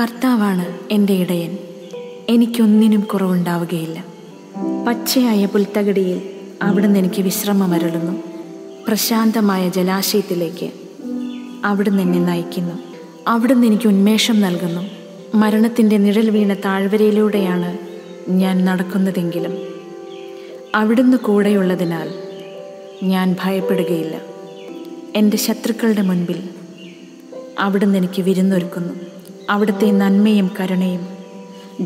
കർത്താവാണ് എൻ്റെ ഇടയൻ, എനിക്കൊന്നിനും കുറവുണ്ടാവുകയില്ല. പച്ചയായ പുൽത്തകിടിയിൽ അവിടുന്ന് എനിക്ക് വിശ്രമമരുളുന്നു. പ്രശാന്തമായ ജലാശയത്തിലേക്ക് അവിടുന്ന് എന്നെ നയിക്കുന്നു. അവിടുന്ന് എനിക്ക് ഉന്മേഷം നൽകുന്നു. മരണത്തിൻ്റെ നിഴൽ വീണ താഴ്വരയിലൂടെയാണ് ഞാൻ നടക്കുന്നതെങ്കിലും അവിടുന്ന് കൂടെയുള്ളതിനാൽ ഞാൻ ഭയപ്പെടുകയില്ല. എൻ്റെ ശത്രുക്കളുടെ മുൻപിൽ അവിടുന്ന് എനിക്ക് വിരുന്നൊരുക്കുന്നു. അവിടുത്തെ നന്മയും കരുണയും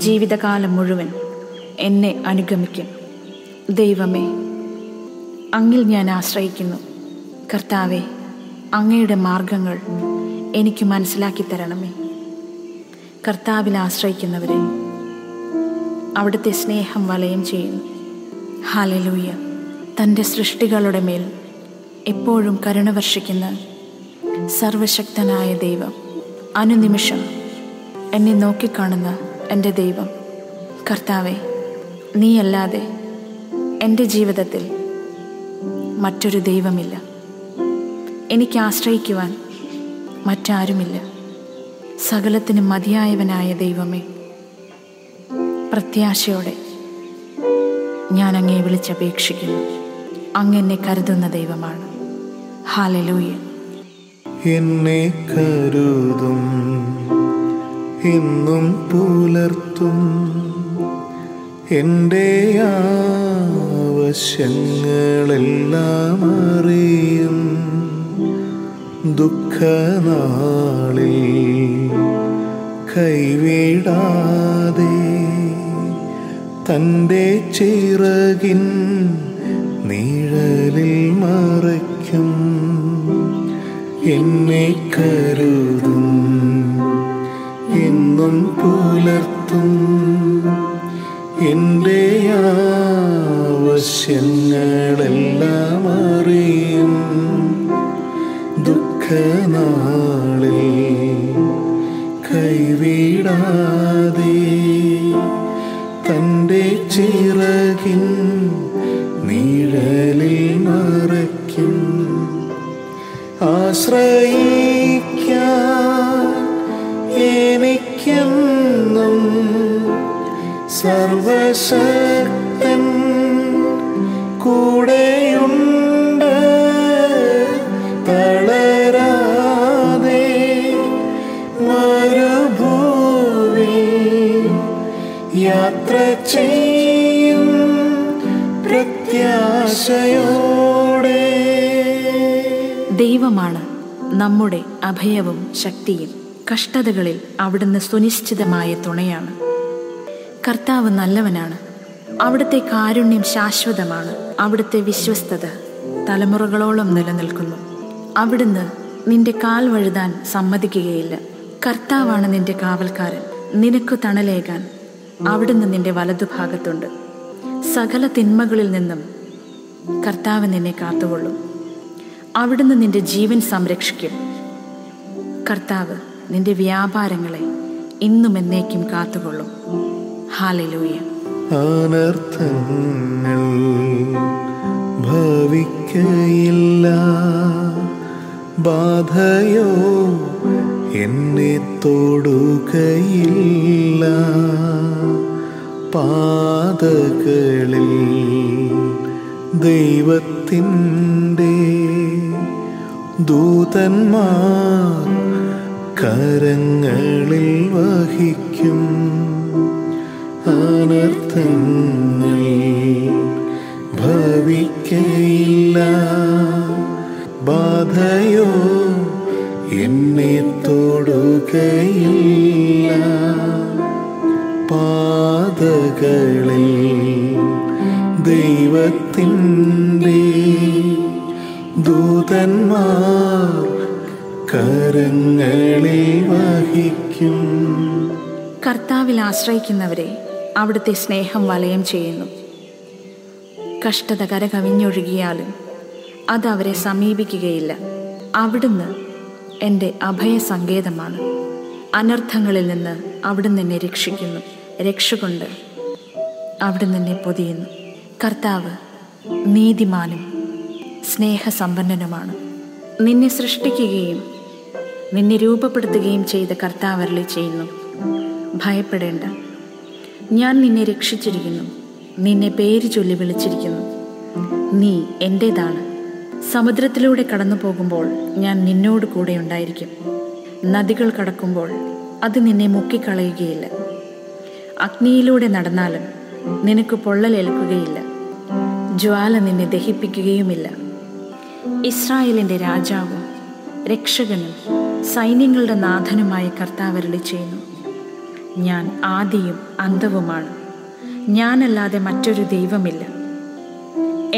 ജീവിതകാലം മുഴുവൻ എന്നെ അനുഗമിക്കും. ദൈവമേ, അങ്ങിൽ ഞാൻ ആശ്രയിക്കുന്നു. കർത്താവേ, അങ്ങയുടെ മാർഗങ്ങൾ എനിക്ക് മനസ്സിലാക്കി തരണമേ. കർത്താവിൽ ആശ്രയിക്കുന്നവരെ അവിടുത്തെ സ്നേഹം വലയം ചെയ്യുന്നു. ഹല്ലേലൂയ. തൻ്റെ സൃഷ്ടികളുടെ മേൽ എപ്പോഴും കരുണ വർഷിക്കുന്ന സർവശക്തനായ ദൈവം, അനുനിമിഷം എന്നെ നോക്കിക്കാണുന്ന എൻ്റെ ദൈവം, കർത്താവെ, നീയല്ലാതെ എൻ്റെ ജീവിതത്തിൽ മറ്റൊരു ദൈവമില്ല. എനിക്ക് ആശ്രയിക്കുവാൻ മറ്റാരുമില്ല. സകലത്തിനും മതിയായവനായ ദൈവമേ, പ്രത്യാശയോടെ ഞാൻ അങ്ങയെ വിളിച്ചപേക്ഷിക്കുന്നു. അങ്ങ് എന്നെ കരുതുന്ന ദൈവമാണ്. ഹല്ലേലൂയ. എന്നെ കരുതും, എന്നും പുലർത്തും, എൻ്റെ ആവശ്യങ്ങളെല്ലാം അറിയും. ദുഃഖനാളിൽ കൈവിടാതെ തൻ്റെ ചിറകിൻ നിഴലിൽ മറയ്ക്കും. എന്നെ കരുതും, എന്നും പുലർത്തും, എൻ്റെ ആവശ്യങ്ങളെല്ലാം അറിയും. ദുഃഖനാളിൽ കൈവിടാതെ തൻ്റെ ചിറകിൻ നിഴലിൽ മറയ്ക്കും. ആശ്രയിക്കാൻ എനിക്കെന്നും സർവശക്തൻ കൂടെയുണ്ട്. തളരാതെ മരുഭൂവിൽ യാത്ര ചെയ്യും പ്രത്യാശയോടെ. ദൈവമാണ് നമ്മുടെ അഭയവും ശക്തിയും. കഷ്ടതകളിൽ അവിടുന്ന് സുനിശ്ചിതമായ തുണയാണ്. കർത്താവ് നല്ലവനാണ്. അവിടുത്തെ കാരുണ്യം ശാശ്വതമാണ്. അവിടുത്തെ വിശ്വസ്തത തലമുറകളോളം നിലനിൽക്കുന്നു. അവിടുന്ന് നിന്റെ കാൽ വഴുതാൻ സമ്മതിക്കുകയില്ല. കർത്താവാണ് നിന്റെ കാവൽക്കാരൻ. നിനക്ക് തണലേകാൻ അവിടുന്ന് നിന്റെ വലതുഭാഗത്തുണ്ട്. സകല തിന്മകളിൽ നിന്നും കർത്താവ് നിന്നെ കാത്തുകൊള്ളും. അവിടുന്ന് നിന്റെ ജീവൻ സംരക്ഷിക്കും. കർത്താവ് നിന്റെ വ്യാപാരങ്ങളെ ഇന്നും എന്നേക്കും കാത്തുകൊള്ളും. ഹല്ലേലൂയ. അനർത്ഥങ്ങൾ ഭവിക്കയില്ല. ബാധയോ എന്നെ തൊടുകയില്ല. പാതകളിൽ ദൈവത്തിൻ്റെ ദൂതന്മാർ കരങ്ങളിൽ വഹിക്കും. അനർത്ഥങ്ങൾ ഭവിക്കയില്ല. ബാധയോ എന്നെ തൊടുകയില്ല. പാതകളിൽ ദൈവത്തിൻ്റെ ദൂതന്മാർ കരങ്ങളെ വഹിക്കും. കർത്താവിൽ ആശ്രയിക്കുന്നവരെ അവിടുത്തെ സ്നേഹം വലയം ചെയ്യുന്നു. കഷ്ടത കരകവിഞ്ഞൊഴുകിയാലും അത് അവരെ സമീപിക്കുകയില്ല. അവിടുന്ന് എൻ്റെ അഭയസങ്കേതമാണ്. അനർത്ഥങ്ങളിൽ നിന്ന് അവിടുന്ന് എന്നെ രക്ഷിക്കുന്നു. രക്ഷകൊണ്ട് അവിടുന്ന് എന്നെ പൊതിയുന്നു. കർത്താവ് നീതിമാനും സ്നേഹസമ്പന്നനുമാണ്. നിന്നെ സൃഷ്ടിക്കുകയും നിന്നെ രൂപപ്പെടുത്തുകയും ചെയ്ത കർത്താവ് അരുളി ചെയ്യുന്നു, ഭയപ്പെടേണ്ട, ഞാൻ നിന്നെ രക്ഷിച്ചിരിക്കുന്നു, നിന്നെ പേര് ചൊല്ലി വിളിച്ചിരിക്കുന്നു, നീ എൻ്റേതാണ്. സമുദ്രത്തിലൂടെ കടന്നു പോകുമ്പോൾ ഞാൻ നിന്നോട് കൂടെ ഉണ്ടായിരിക്കും, നദികൾ കടക്കുമ്പോൾ അത് നിന്നെ മുക്കിക്കളയുകയില്ല, അഗ്നിയിലൂടെ നടന്നാലും നിനക്ക് പൊള്ളലേൽക്കുകയില്ല, ജ്വാല നിന്നെ ദഹിപ്പിക്കുകയുമില്ല. ഇസ്രായേലിൻ്റെ രാജാവും രക്ഷകനും സൈന്യങ്ങളുടെ നാഥനുമായ കർത്താവ് അരുളി ചെയ്യുന്നു, ഞാൻ ആദിയും അന്തവുമാണ്, ഞാനല്ലാതെ മറ്റൊരു ദൈവമില്ല.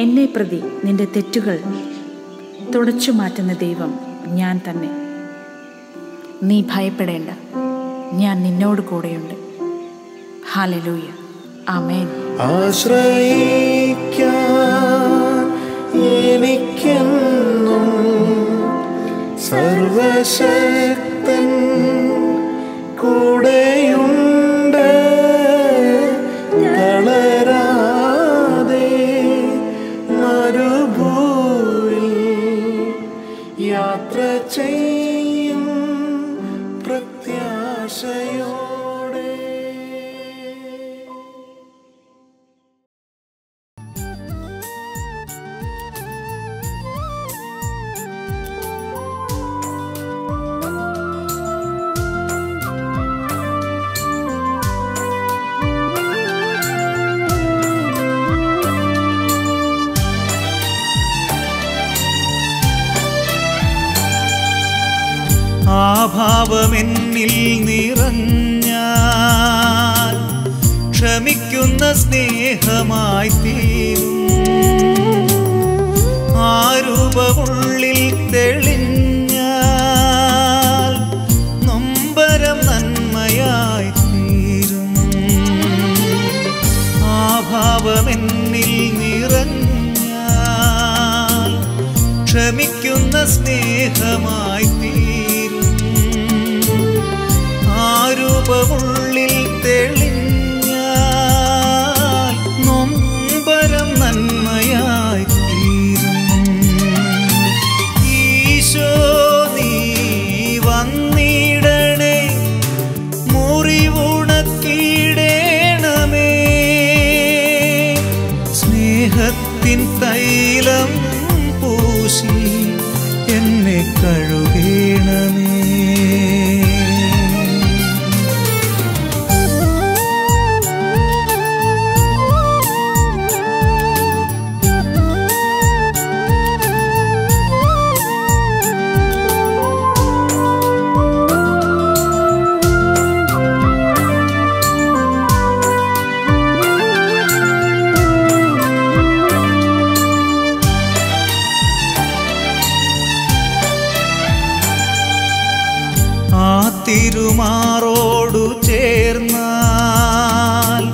എന്നെ പ്രതി നിന്റെ തെറ്റുകൾ തുടച്ചു മാറ്റുന്ന ദൈവം ഞാൻ തന്നെ. നീ ഭയപ്പെടേണ്ട, ഞാൻ നിന്നോട് കൂടെയുണ്ട്. ഹല്ലേലൂയ, ആമേൻ. സർവശക്തൻ കൂടെയുണ്ട്, തളരാതെ മരുഭൂവിൽ യാത്ര ചെയ്യും പ്രത്യാശയോ. ഭാവമെന്നിൽ നിറഞ്ഞാൽ ക്ഷമിക്കുന്ന സ്നേഹമായി തീരും, ആ രൂപമുള്ളിൽ തെളിഞ്ഞാൽ നൊമ്പരം നന്മയായി തീരും. ആ ഭാവമെന്നിൽ നിറഞ്ഞാൽ ക്ഷമിക്കുന്ന സ്നേഹമായി തീരും, രൂപമുള്ളിൽ തെളിഞ്ഞാൽ നൊമ്പരം നന്മയായി തീരും. ഈശോ നീ വന്നിടണേ, മുറിവുണക്കിടേണമേ, സ്നേഹത്തിൻ തൈലം പൂശി എന്നെ കഴുകേണമേ. തിരുമാറോടു ചേർന്നാൽ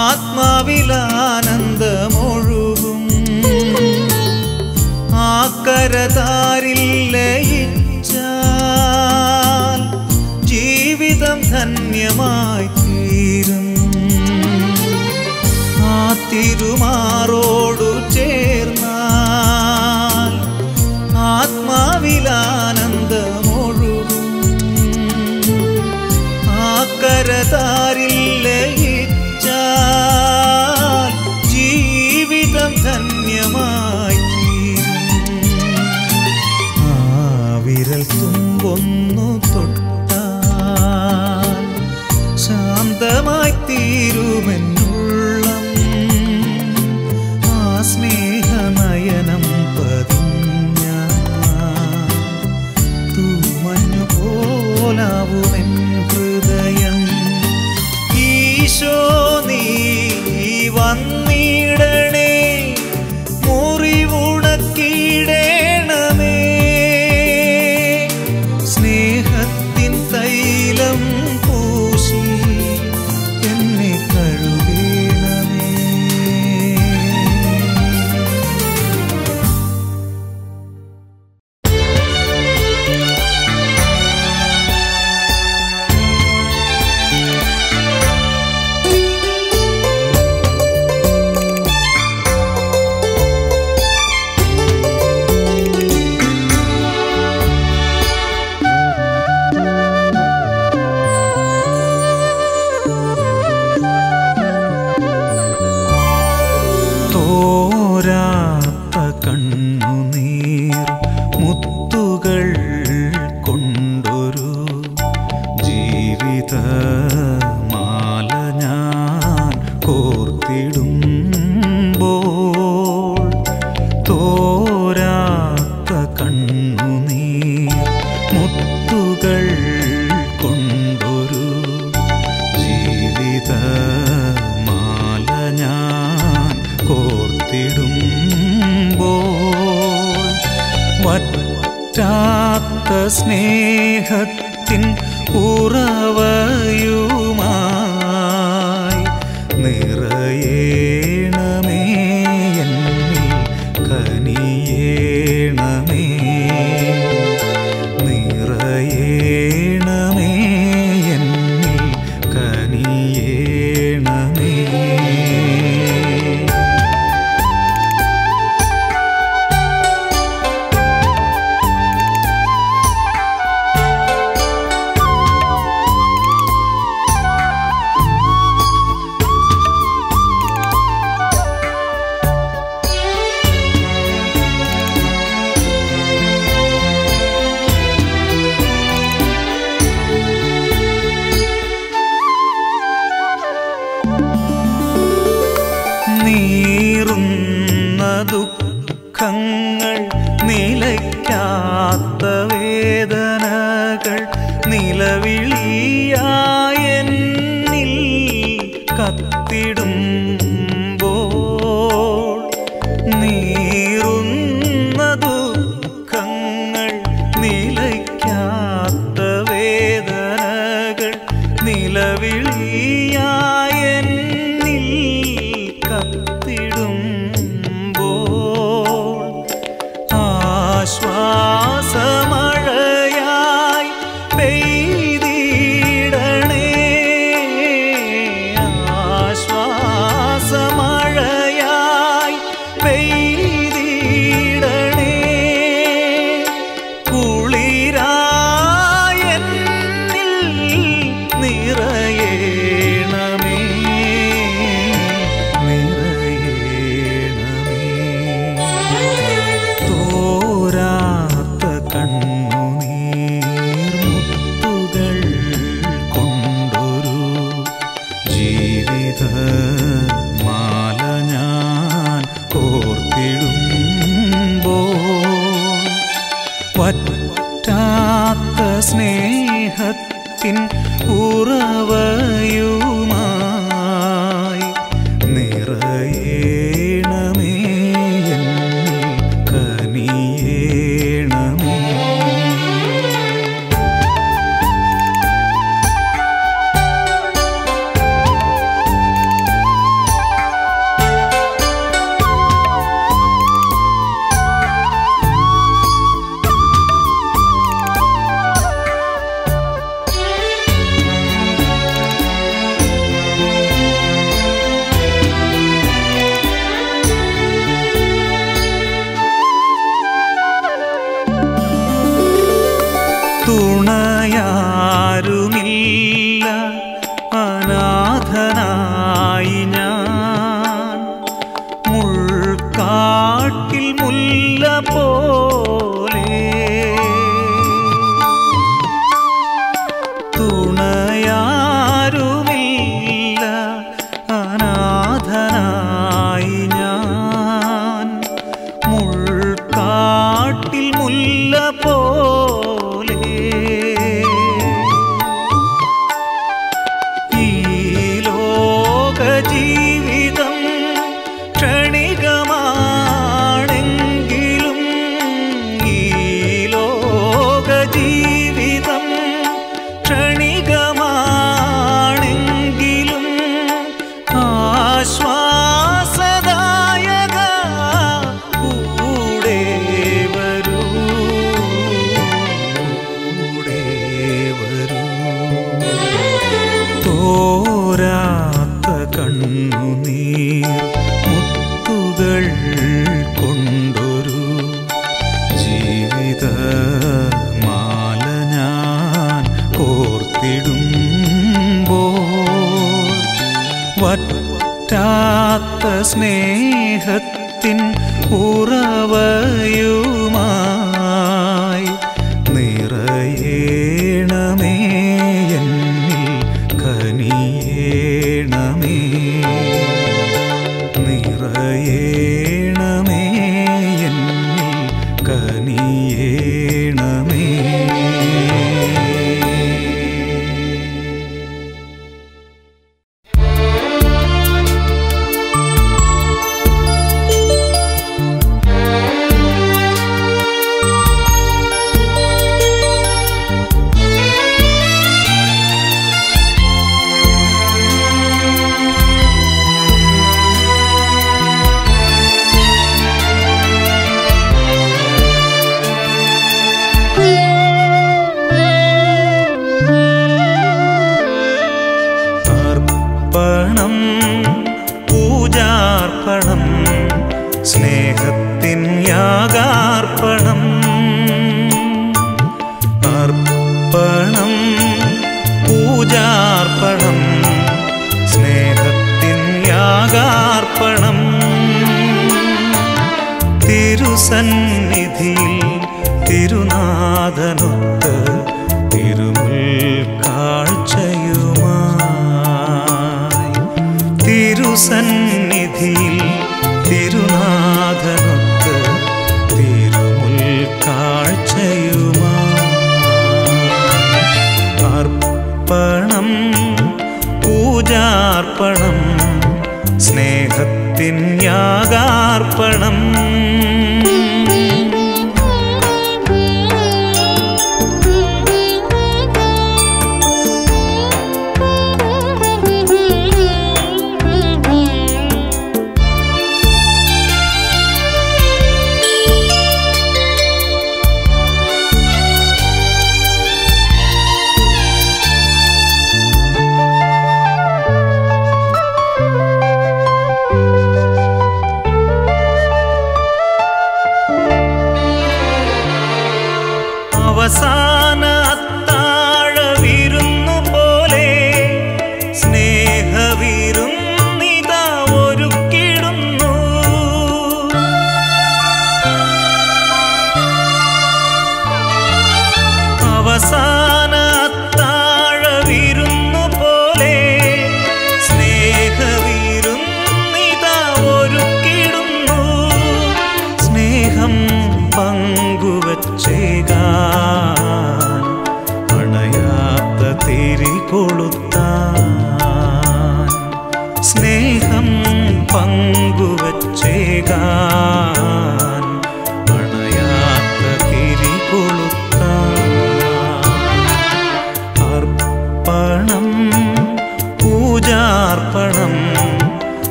ആത്മാവിലാനന്ദമൊഴുകും, ആ കരതാരിൽ ലയിച്ചാൽ ജീവിതം ധന്യമായി തീരും. ആ തിരുമാറോടു ചേർന്നാൽ ആത്മാവിലാനന്ദമൊഴുകും, കരതാരിൽ ലയിച്ചാൽ ജീവിതം ധന്യമായി തീരും. ആ വിരൽ തുമ്പൊന്നു തൊട്ടാൽ ശാന്തമായി തീരുമെന്നുള്ളം, ആ സ്നേഹനയനം പതിഞ്ഞ തൂമഞ്ഞു പോലാവുമെൻ ഹൃദയം. ഈശോ നീ വന്നിടണേ, തോരാത്ത കണ്ണുനീർ മുത്തുകൾ കൊണ്ടൊരു ജീവിത മാല ഞാൻ കോർത്തിടുമ്പോൾ തോരാത്ത കണ്ണുനീർ മുത്തുകൾ കൊണ്ടൊരു ജീവിത മാല ഞാൻ കോർത്തിടുമ്പോൾ വറ്റാത്ത സ്നേഹത്തിൻ ഉറവയുമായി നിറയേണമേ എന്നിൽ കനിയേണമേ നിറയേണമേ എന്നിൽ കനിയേണമേ. നീറുന്ന ദുഃഖങ്ങൾ നിലയ്ക്കാത്ത വേദനകൾ നിലവിളിയായ എന്നിൽ കത്തിടുമ്പോൾ നീറുന്ന ദുഃഖങ്ങൾ നിലയ്ക്കാത്ത വേദനകൾ നിലവിളിയായ എന്നിൽ കത്തിടുമ്പോൾ ആശ്വാസമഴയായി പെയ്തിടണേ ആശ്വാസമഴയായി പെയ്തിടണേ കുളിരായ എന്നിൽ നിറയേണമേ മാല ഞാൻ കോർത്തിടുമ്പോൾ വറ്റാത്ത സ്നേഹത്തിൻ ഉറവയുമായി നിറയേണമേ എന്നിൽ കനിയേണമേ. തുണയാരുമില്ല അനാഥനായി ഞാൻ മുൾക്കാട്ടിൽ മുല്ല പോലെ തുണയാരുമില്ല അനാഥനായി ഞാൻ മുൾക്കാട്ടിൽ മുല്ല പോലെ ജീവിതം ക്ഷണികമാണെങ്കിലും ഈ ലോക ജീവിതം ക്ഷണികമാണെങ്കിലും ആശ്വാസദായക കൂടെ വരൂ കൂടെ വരൂ. തോരാത്ത കണ്ണുനീർ മുത്തുകൾ കൊണ്ടൊരു ജീവിത മാല ഞാൻ കോർത്തിടുമ്പോൾ വറ്റാത്ത സ്നേഹത്തിൻ ഉറവയുമായി നിറയേണമേ, എന്നിൽ കനിയേണമേ, നിറയേണമേ, എന്നിൽ കനിയേണമേ.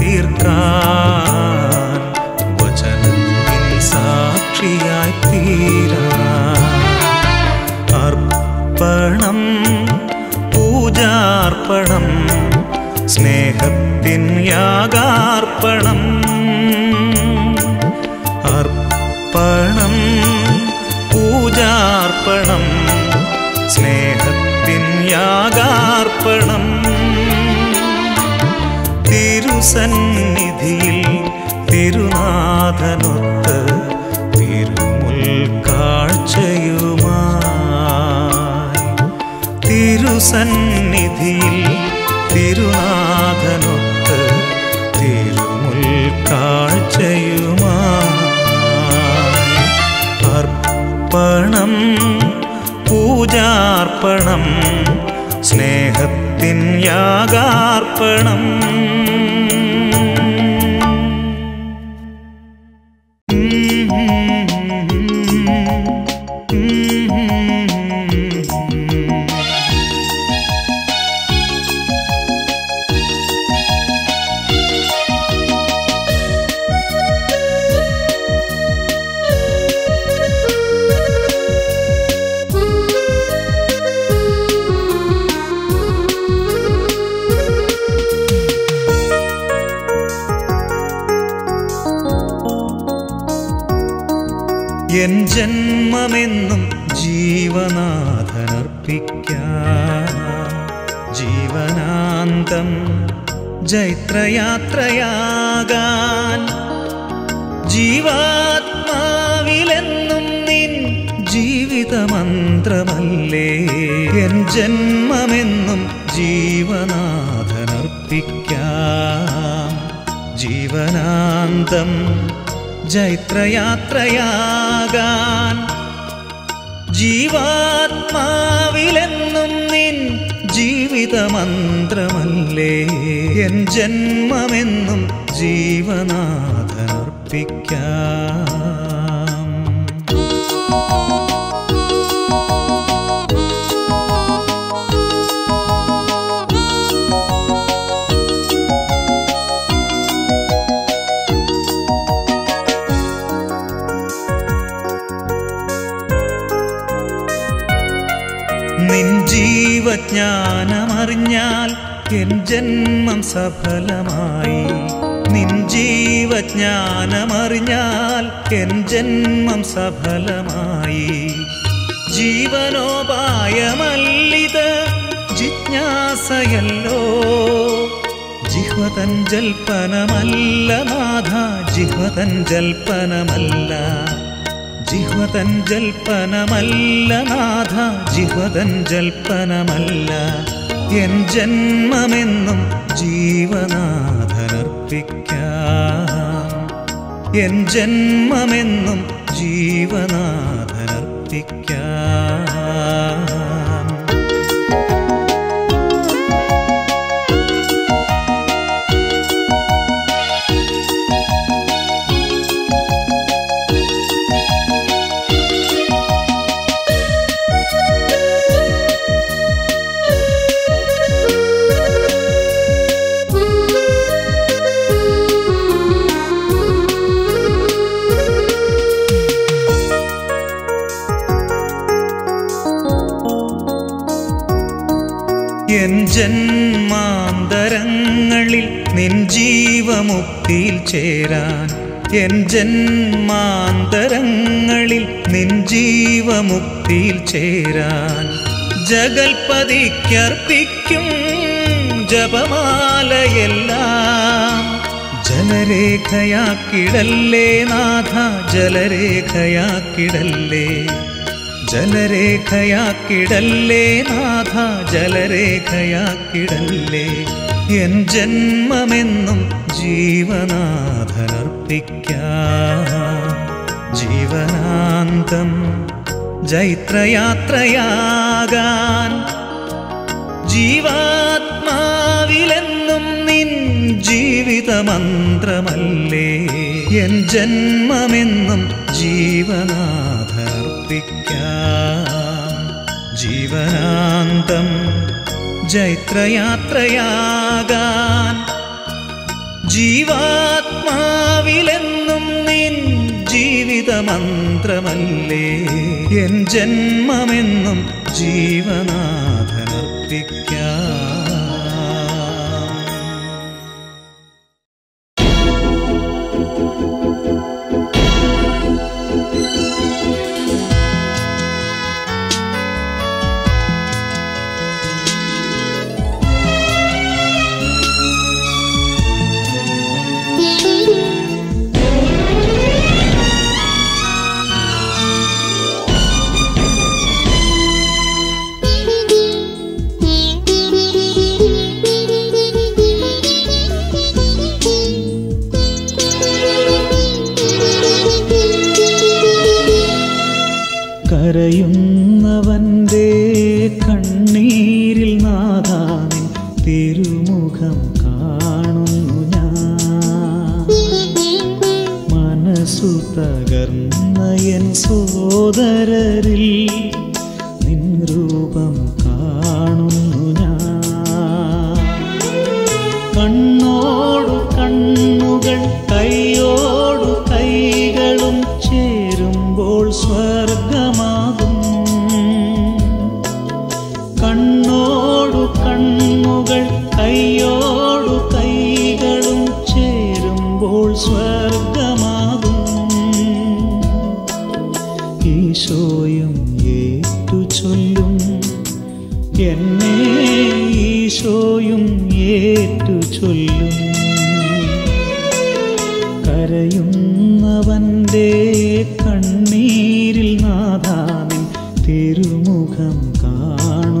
തീർക്കാൻ വചനത്തിൻ സാക്ഷിയായി തീരാൻ അർപ്പണം പൂജാർപ്പണം സ്നേഹത്തിൻ യാഗാർപ്പണം അർപ്പണം പൂജാർപ്പണം സ്നേഹത്തിൻ യാഗാർപ്പണം സന്നിധിയിൽ തിരുനാഥനൊത്ത് തിരുമുൽ കാഴ്ചയുമായി തിരുസന്നിധിയിൽ തിരുനാഥനൊത്ത് തിരുമുൽ കാഴ്ചയുമായി അർപ്പണം പൂജാർപ്പണം സ്നേഹത്തിൻ യാഗാർപ്പണം എൻ ജന്മമെന്നും ജീവനാഥനർപ്പിക്കാം ജീവനാന്തം ജൈത്രയാത്രയാകാൻ ജീവാത്മാവിലെന്നും നിൻ ജീവിതമന്ത്രമല്ലേ എൻ ജന്മമെന്നും ജീവനാഥനർപ്പിക്കാം ജീവനാന്തം ജൈത്രയാത്രയാകാൻ ജീവാത്മാവിലെന്നും നിൻ ജീവിതമന്ത്രമല്ലേ എൻ ജന്മമെന്നും ജീവനാഥനർപ്പിക്കാം ജീവജ്ഞാനമറിഞ്ഞാൽ എൻ ജന്മം സഫലമായി നിൻ ജീവജ്ഞാനമറിഞ്ഞാൽ എൻ ജന്മം സഫലമായി ജീവനോപായമല്ലിത് ജിജ്ഞാസയല്ലോ ജിഹ്വതൻ ജൽപ്പനമല്ല നാഥ ജിഹ്വതൻ ജൽപ്പനമല്ല ജിഹ്വതൻ ജൽപ്പനമല്ല നാഥ ജിഹ്വതൻ ജൽപ്പനമല്ല എൻ ജന്മമെന്നും ജീവനാഥനർപ്പിക്കാം എൻ ജന്മമെന്നും ജീവനാഥനർപ്പിക്കാം എൻ ജന്മാന്തരങ്ങളിൽ നിൻ ജീവമുക്തിയിൽ ചേരാൻ എൻ ജന്മാന്തരങ്ങളിൽ നിൻ ജീവമുക്തിയിൽ ചേരാൻ ജഗൽപതിക്കർപ്പിക്കും ജപമാലയെല്ലാം ജന ಜಲರೇಖೆಯ ಕಿಡಲ್ಲೇ ನಾಥ ಜಲರೇಖೆಯ ಕಿಡಲ್ಲೇ എൻ ജന്മമെന്നും ജീവനാഥനർപ്പിക്കാം ജീവനാന്തം ജൈത്രയാത്രയാകാൻ ജീവാത്മാവിലെന്നും നിൻ ജീവിതമന്ത്രമല്ലേ എൻ ജന്മമെന്നും ജീവനാഥനർപ്പിക്കാം ജീവനാന്തം ജൈത്രയാത്രയാകാൻ ജീവാത്മാവിലെന്നും നിൻ ജീവിതമന്ത്രമല്ലേ എൻ ജന്മമെന്നും ജീവനാഥനർപ്പിക്കാം. കരയുന്നവന്റെ കണ്ണീരിൽ നാഥാവിൻ തിരുമുഖം കാണുന്നു ഞാൻ. മനസ്സു തകർന്ന എൻ സോദരരിൽ നിൻ രൂപം കാണുന്നു ഞാൻ. കണ്ണോടു കണ്ണുകൾ കൈയോടു കൈകളും ചേരുമ്പോൾ സ്വർഗമാകും. കണ്ണോടു കണ്ണുകൾ കൈയോടു കൈകളും ചേരുമ്പോൾ സ്വർഗമാകും. ഈശോയും ഏറ്റു ചൊല്ലും എന്നെ ഈശോയും ഏറ്റു ചൊല്ലും. കരയുന്നവന്റെ കണ്ണീരിൽ നാഥാവിൻ തിരുമുഖം കാണുന്നു ഞാൻ.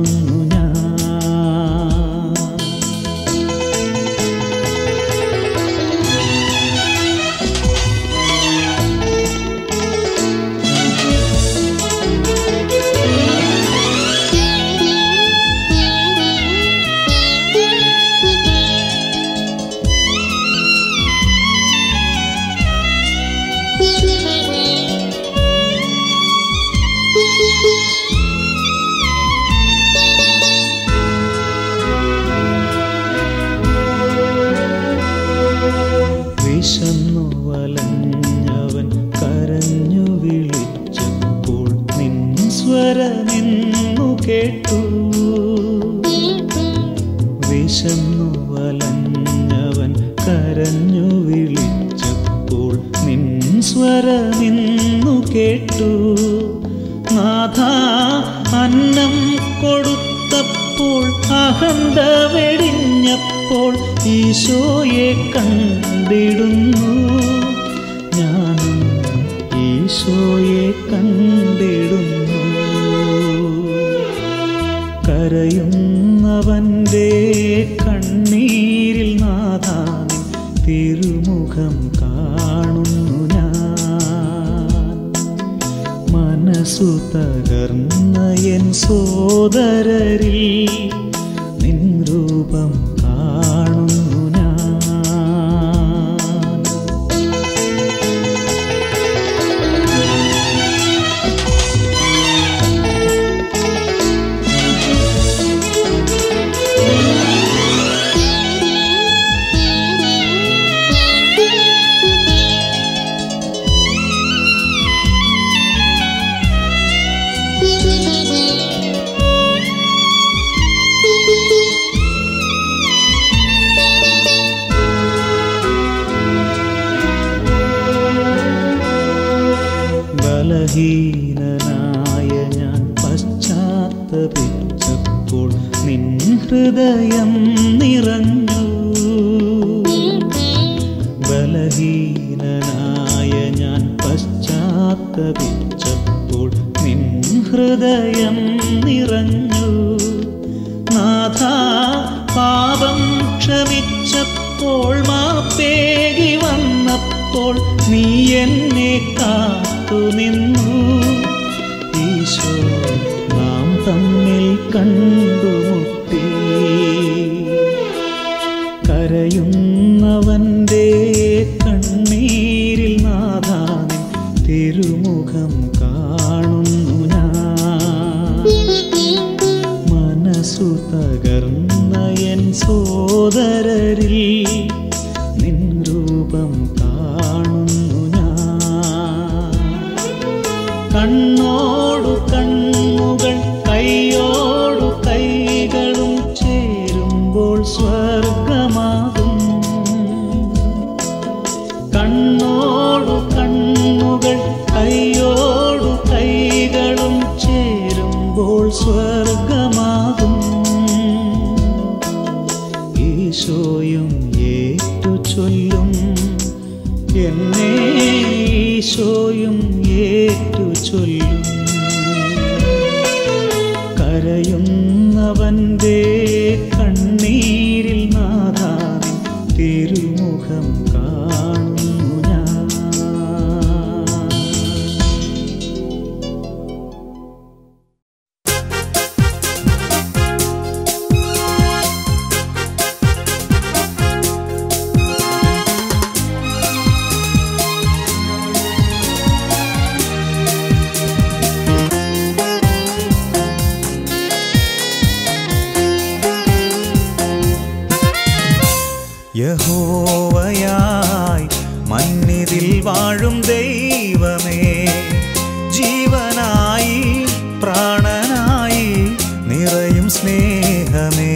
വിശന്നു വലഞ്ഞവൻ കരഞ്ഞു വിളിച്ചപ്പോൾ നിൻ സ്വരമെന്നു കേട്ടു. വിശന്നു വലഞ്ഞവൻ കരഞ്ഞു വിളിച്ചപ്പോൾ നിൻ സ്വരമെന്നു കേട്ടു. നാഥ അന്നം കൊടുത്തപ്പോൾ അഹന്ത വെടിഞ്ഞപ്പോൾ ഈശോയെ കണ്ടിടുന്നു ഞാനും ഈശോയെ കണ്ടിടുന്നു. കരയുന്നവന്റെ കണ്ണീരിൽ നാഥാവിൻ തിരുമുഖം കാണുന്നു ഞാൻ. മനസ്സു തകർന്ന എൻ സോദരരിൽ നിൻ രൂപം കാണുന്നു ഞാൻ. ഹീനനായ ഞാൻ പശ്ചാത്തപിച്ചപ്പോൾ നിൻ ഹൃദയം നിറഞ്ഞു. ബല ആർത്തപിച്ചപ്പോൾ നിൻ ഹൃദയം നിറഞ്ഞു. നാഥ പാപം ക്ഷമിച്ചപ്പോൾ മാപ്പേകി വന്നപ്പോൾ നീ എന്നെ കാത്തു നിന്നു. ഈശോ നാം തമ്മിൽ കണ്ടുമുട്ടി. കരയുന്നവൻ്റെ കണ്ണീരിൽ നാഥാൻ തിരുമുഖം കാണുന്നു. ഞാൻ മനസ്സു തകർന്ന എൻ സോദരരിൽ നിൻ രൂപം കാണുന്നു. ഞാൻ കണ്ണോടു കണ്ണുകൾ കൈയോടു കൈകളും ചേരുമ്പോൾ സ്വർഗമാകും. കണ്ണോടു കണ്ണുകൾ കൈയോടു കൈകളും ചേരുമ്പോൾ സ്വർഗമാകും. ഈശോയും ഏറ്റു ചൊല്ലും എന്നെ, ഈശോയും ഏറ്റു ചൊല്ലും. കരയുന്നവൻ്റെ കണ്ണീരിൽ നാഥാൻ തിരുമുഖം കാണും. യഹോവയായി മന്നിതിൽ വാഴും ദൈവമേ, ജീവനായി പ്രാണനായി നിറയും സ്നേഹമേ.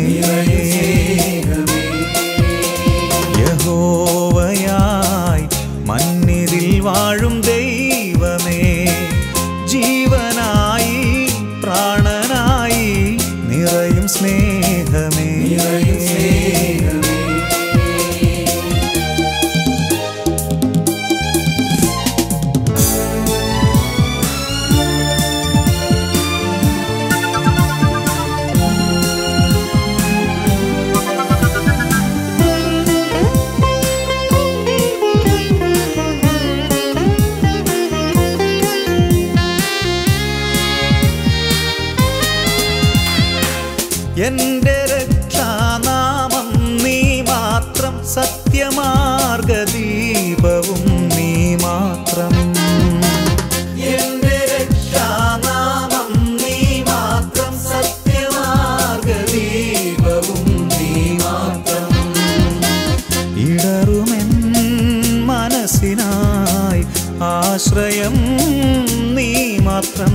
യഹോവയായി മന്നിതിൽ വാഴും ദൈവമേ, ജീവനായി പ്രാണനായി നിറയും സ്നേഹമേ. എന്റെ രക്ഷാനാമം നീ മാത്രം, സത്യമാർഗദീപവും നീ മാത്രം. എന്റെ രക്ഷാനാമം നീ മാത്രം, സത്യമാർഗദീപവും നീ മാത്രം. ഇടറുമെൻ മനസ്സിനായി ആശ്രയം നീ മാത്രം.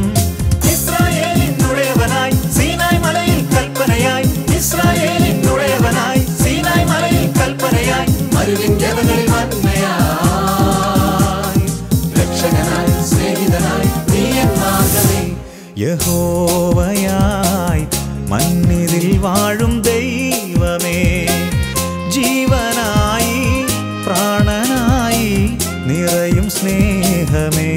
ഇസ്രായേലിനുടയവനായി സീനായ് മലയിൽ കൽപ്പനയായി, ഇസ്രായേലിനുടയവനായി സീനായ് മലയിൽ കൽപ്പനയായി, മരുവിൻ ദേവകളിൽ ആത്മയായി രക്ഷകനായി സ്നേഹിതനായി നീയൻ മാർഗ്ഗമേ. യഹോവയായി മന്നിതിൽ വാഴും ദൈവമേ, ജീവനായി പ്രാണനായി നിറയും സ്നേഹമേ.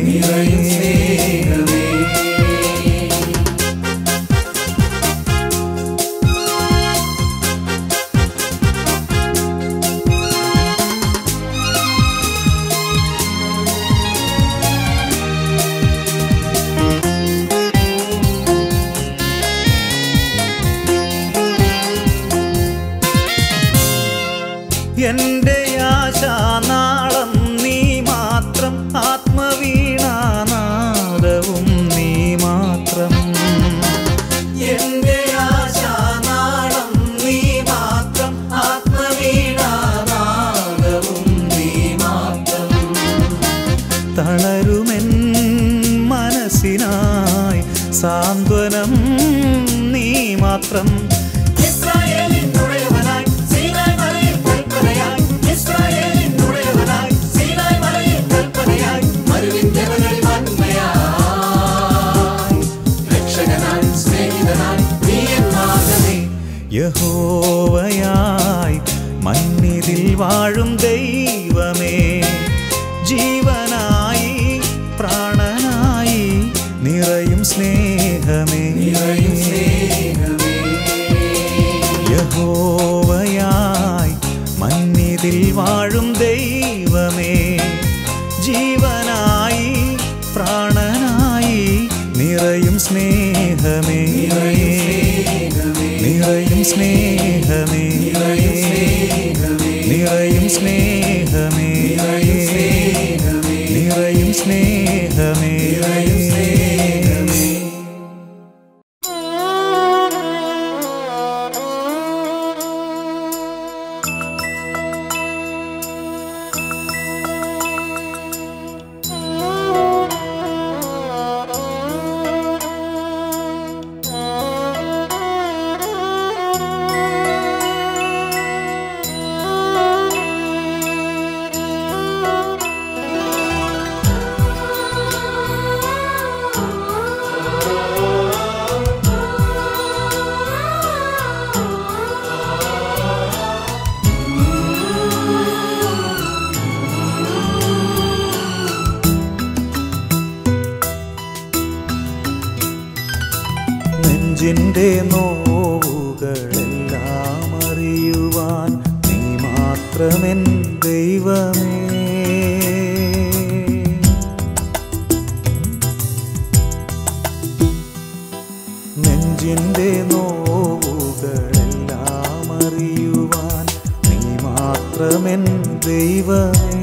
എന്റെ ആശാനാളം നീ മാത്രം, ആത്മവീണാനാദവും നീ മാത്രം. എന്റെ ആശാനാളം നീ മാത്രം, ആത്മവീണാനാദവും നീ മാത്രം. തളരുമെൻ മനസ്സിനായി സാന്ത്വനം നീ മാത്രം. യഹോവയായി മന്നിതിൽ വാഴും ദൈവമേ, ജീവനായി പ്രാണനായി പ്രാണനായി നിറയും സ്നേഹമേ നിറയും സ്നേഹമേ നിറയും സ്നേഹമേ നിറയും സ്നേഹമേ. നെഞ്ചിൻ്റെ നോവുകളെല്ലാം അറിയുവാൻ നീ മാത്രമെൻ ദൈവമേ. നെഞ്ചിൻ്റെ നോവുകളെല്ലാം അറിയുവാൻ നീ മാത്രമെൻ ദൈവമേ.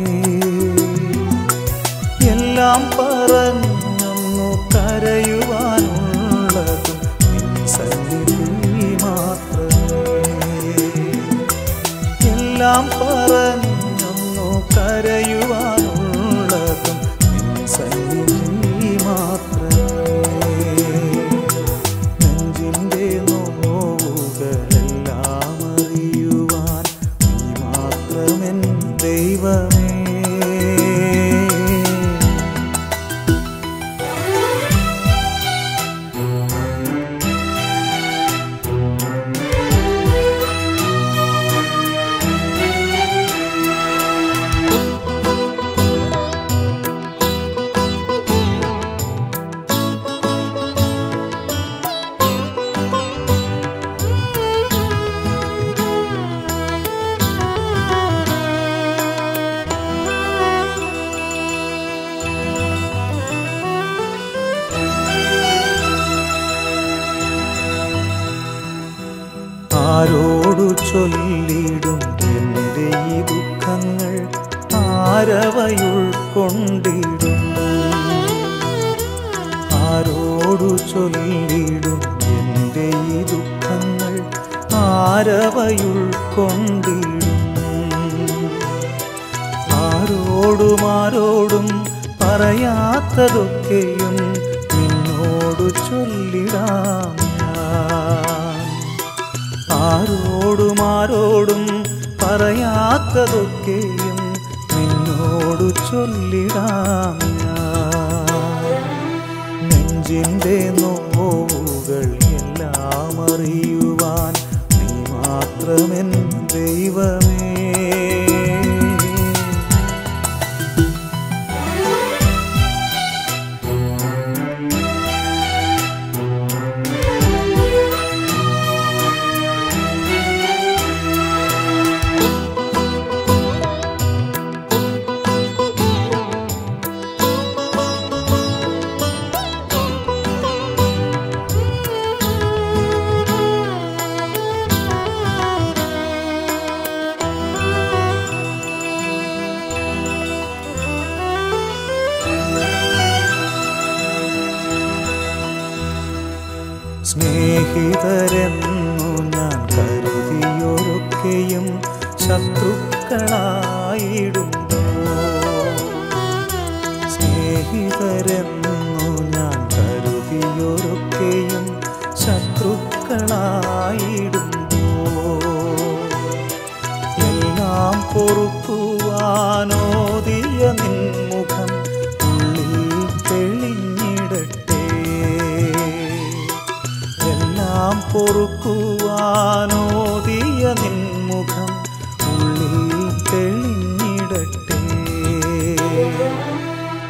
എല്ലാം പറഞ്ഞൊന്നു കരയുവാനുള്ളതും സന്നിധി മാത്രമേ. എല്ലാം പറഞ്ഞൊന്നു കരയുവാനുള്ളതും സന്നിധി മാത്രമേ. നെഞ്ചിൻ്റെ നോവുകളെല്ലാം അറിയുവാൻ നീ മാത്രമെൻ ദൈവമേ. ആരോടു ചൊല്ലിടും എൻ്റെ ഈ ദുഃഖങ്ങൾ, ആരവയുൾക്കൊണ്ടിടും. ആരോടു ചൊല്ലിടും എൻ്റെ ഈ ദുഃഖങ്ങൾ, ആരവയുൾക്കൊണ്ടിടും. ആരോടും ആരോടും പറയാത്തതൊക്കെയും നിന്നോടു ചൊല്ലിടാം. ആരോടും ആരോടും പറയാത്തതൊക്കെയും നിന്നോടു ചൊല്ലിടാം. നെഞ്ചിൻ്റെ നോവുകൾ എല്ലാം അറിയുവാൻ നീ മാത്രമെൻ ദൈവമേ. സ്നേഹിതരെന്നു ഞാൻ കരുതിയൊരൊക്കെയും ശത്രുക്കളായിടുന്നു. സ്നേഹിതരെന്നു ഞാൻ കരുതിയൊരൊക്കെയും ശത്രുക്കളായിടുന്നു. എല്ലാം പൊറുക്കുവാനോദിയ നിൻമുഖം ഉള്ളിൽ തെളിഞ്ഞിടട്ടെ. പൊറുക്കുവാനോദിയ നിൻമുഖം ഉള്ളിൽ തെളിഞ്ഞിടട്ടെ.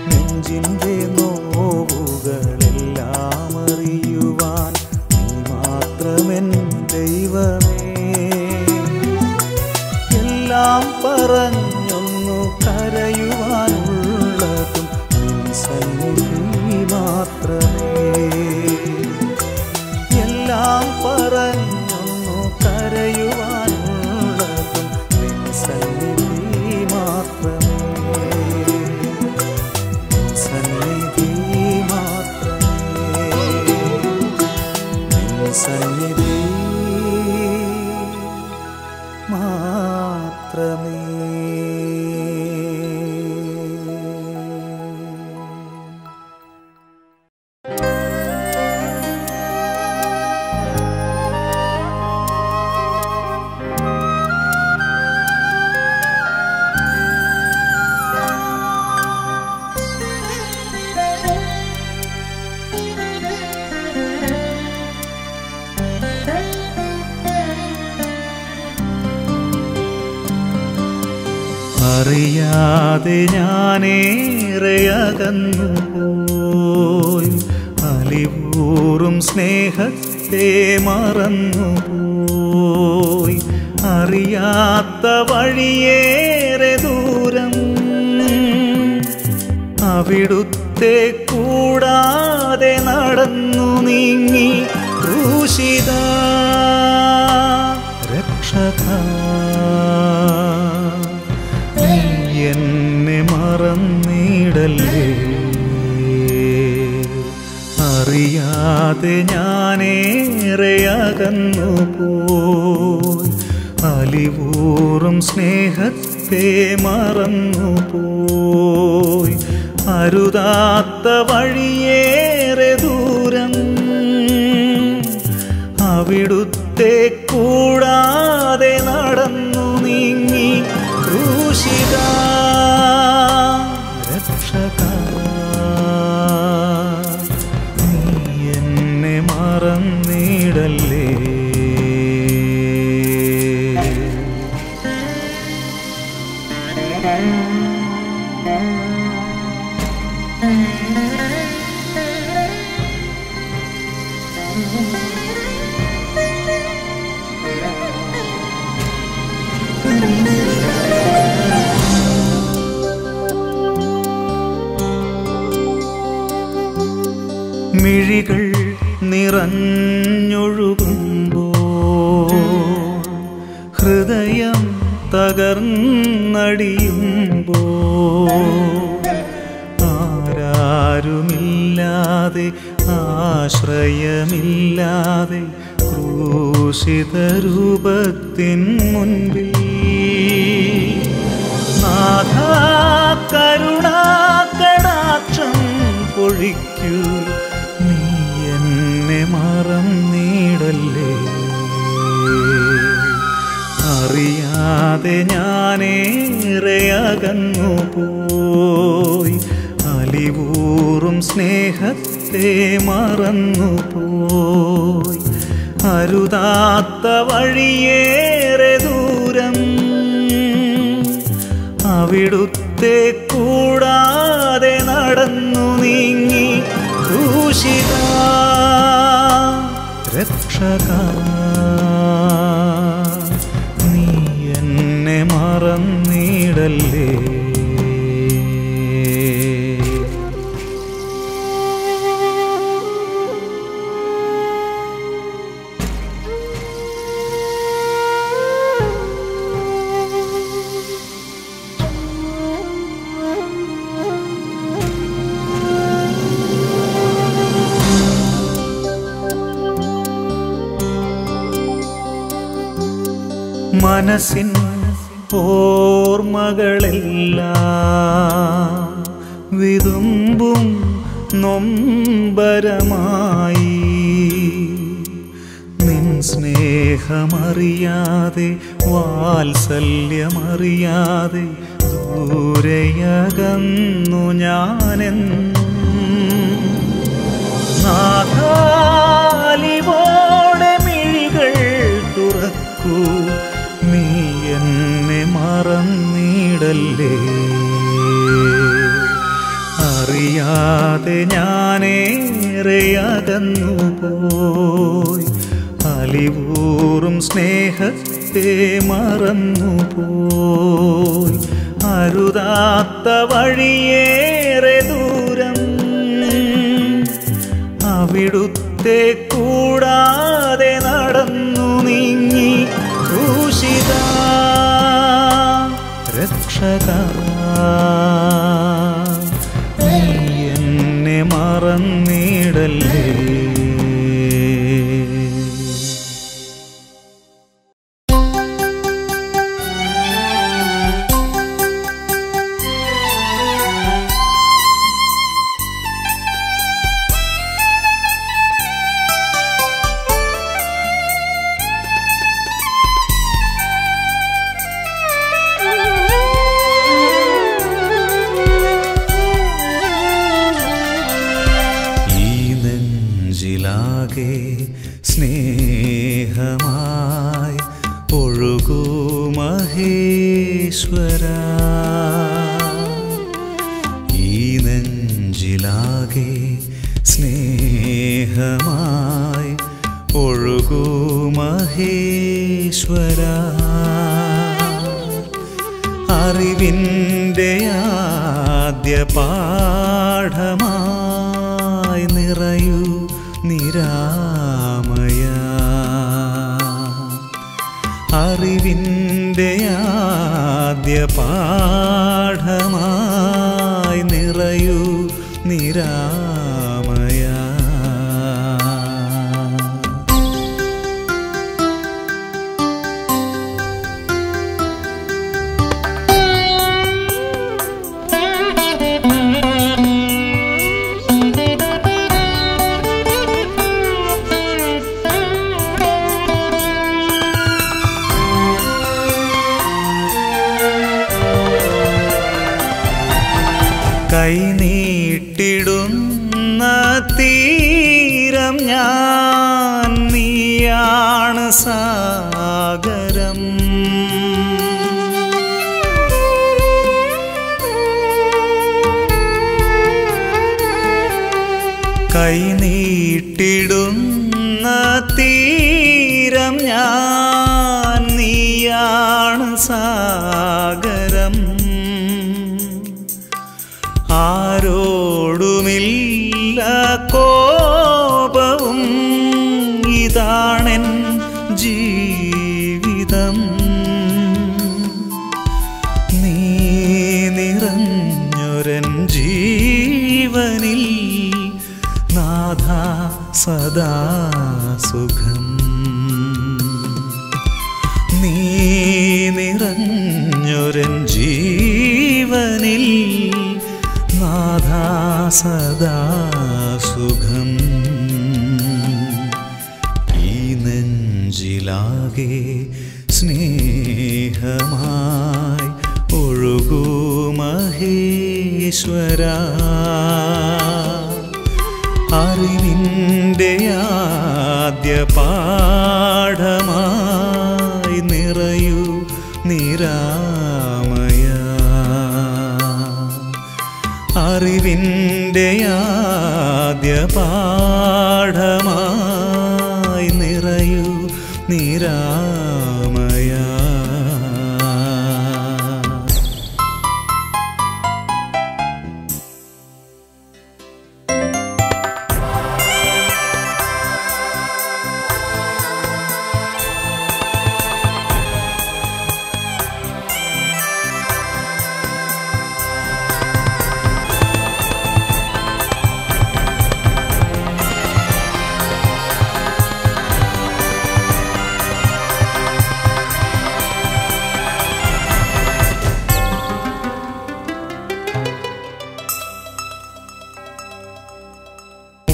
നെഞ്ചിൻ്റെ നോവുകളെല്ലാം അറിയുവാൻ നീ മാത്രമെൻ ദൈവമേ. എല്ലാം പറഞ്ഞൊന്നു കരയുവാനുള്ളതും നിൻ സന്നിധി മാത്രമേ എല്ലാം പറഞ്ഞു കരയുവാനുള്ളതും നിൻ സന്നിധി മാത്രമേ സന്നിധി മാത്രമേ നിൻ സന്നിധി മാത്രമേ. അറിയാതെ ഞാനേറെ അകന്നുപോയി അലിവൂറും സ്നേഹത്തെ മറന്നുപോയി അറിയാത്ത വഴിയേറെ ദൂരം അവിടുത്തെ കൂടാതെ നടന്നു നീങ്ങി ക്രൂശിത രക്ഷക എന്നെ മറന്നിടല്ലേ. അറിയാതെ ഞാനേറെ അകന്നുപോയി അലിവൂറും സ്നേഹത്തെ മറന്നുപോയി അരുതാത്ത വഴിയേറെ ദൂരം അവിടുത്തെ കൂടാതെ നടന്നു നീങ്ങി ക്രൂശിത മിഴികൾ നിറഞ്ഞൊഴുകുമ്പോൾ ഹൃദയം തകർന്നടിയുമ്പോൾ ആരാരുമില്ലാതെ ആശ്രയമില്ലാതെ ക്രൂശിതരൂപത്തിൻ മുൻപിൽ നാഥ കരുണാകടാക്ഷം പൊഴിക്കൂ നീ എന്നെ മറന്നിടല്ലേ. അറിയാതെ ഞാനേറെ അകന്നുപോയി അലിവൂറും സ്നേഹത്തെ മറന്നുപോയി അരുതാത്ത വഴിയേറെ ദൂരം അവിടുത്തെ കൂടാതെ നടന്നു നീങ്ങി ക്രൂശിത രക്ഷക നീ എന്നെ മറന്നിടല്ലേ. മനസ്സിൻ ഓർമ്മകളെല്ലാം വിതുമ്പും നൊമ്പരമായി നിൻ സ്നേഹമറിയാതെ വാത്സല്യമറിയാതെ ദൂരയകന്നു ഞാനെന്നും നാഥാലിവോടെ മിഴികൾ തുറക്കൂ നീ എന്നെ മറന്നിടല്ലേ. അറിയാതെ ഞാനേറെ അകന്നുപോയി അലിവൂറും സ്നേഹത്തെ മറന്നുപോയി അരുതാത്ത വഴിയേറെ ദൂരം അവിടുത്തെ കൂടാതെ നടന്നു നീങ്ങി ക്രൂശിത രക്ഷക, നീ എന്നെ മറന്നിടല്ലേ.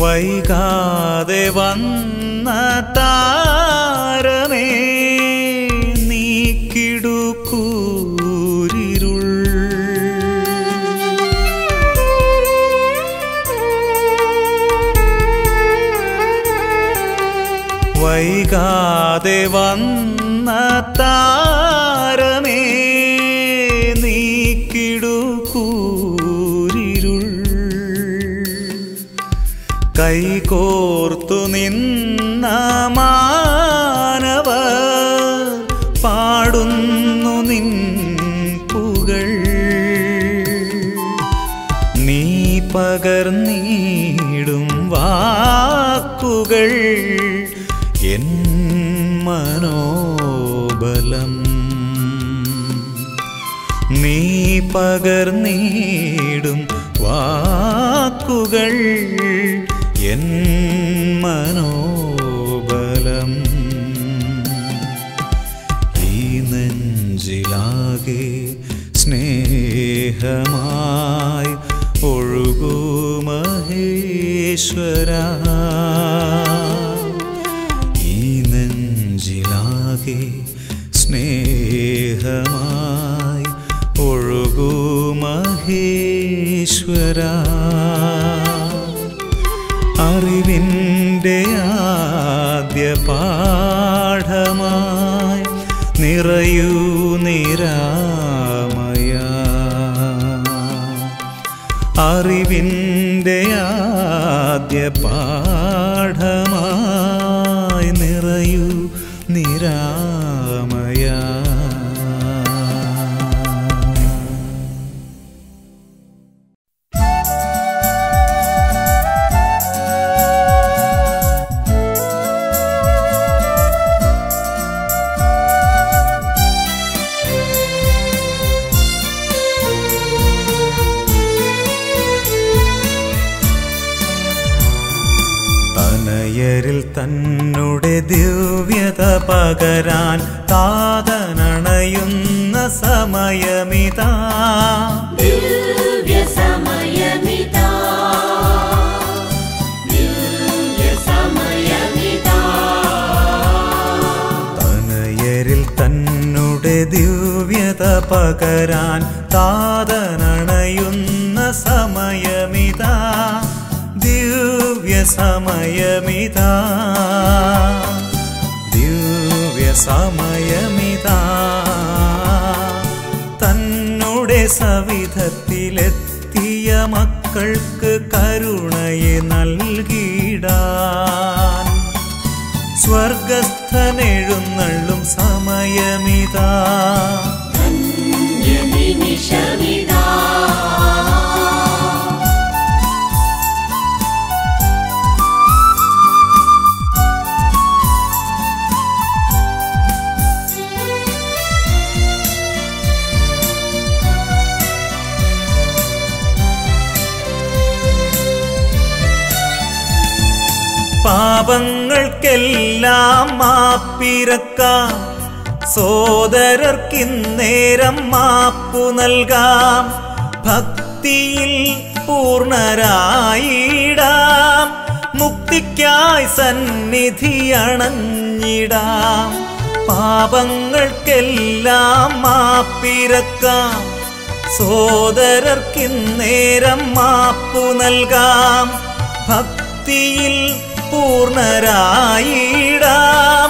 വൈകാതെ വന്ന താരമേ നീക്കിടുക്കൂരിരുൾ, വൈകാതെ വന്ന താരമേ കൈകോർത്തു നിന്ന മാനവ പാടുന്നു നിൻ പുകൾ, നീ പകർന്നിടും വാ പകർന്നിടും വാക്കുകൾ എൻ മനോബലം ഈ നെഞ്ചിലാകെ സ്നേഹമായി ഒഴുകൂ മഹേശ്വര ഈ നെഞ്ചിലാകെ സ്നേഹമായി ഒഴുകൂ മഹേശ്വര അറിവിൻ്റെ ആദ്യ പാഠമായി നിറയൂ നിരാമയ അറിവിൻ്റെ ആദ്യ പാഠമായി നിറയൂ നിരാമയ തന്നുടെ ദിവ്യത പകരാൻ താതനണയുന്ന സമയമിതാ ദിവ്യ സമയമിതാ ദിവ്യ സമയമിതാ തനയരിൽ തന്നുടെ ദിവ്യത പകരാൻ താതനണയുന്ന സമയമിതാ സമയമിതാ ദിവ്യ സമയമിതാ തന്നുടെ സവിധത്തിലെത്തിയ മക്കൾക്ക് കരുണയെ നൽകിടാൻ സ്വർഗസ്ഥനെഴുന്നള്ളും സമയമിതാ നിമിഷമിതാ പാപങ്ങൾക്കെല്ലാം മാപ്പിരക്കാം സോദരർക്കിന്നേരം മാപ്പു നൽകാം ഭക്തിയിൽ പൂർണ്ണരായിടാം മുക്തിക്കായി സന്നിധിയണഞ്ഞിടാം പാപങ്ങൾക്കെല്ലാം മാപ്പിരക്കാം സോദരർക്കിന്നേരം മാപ്പു നൽകാം ഭക്തിയിൽ പൂർണ്ണരായിടാം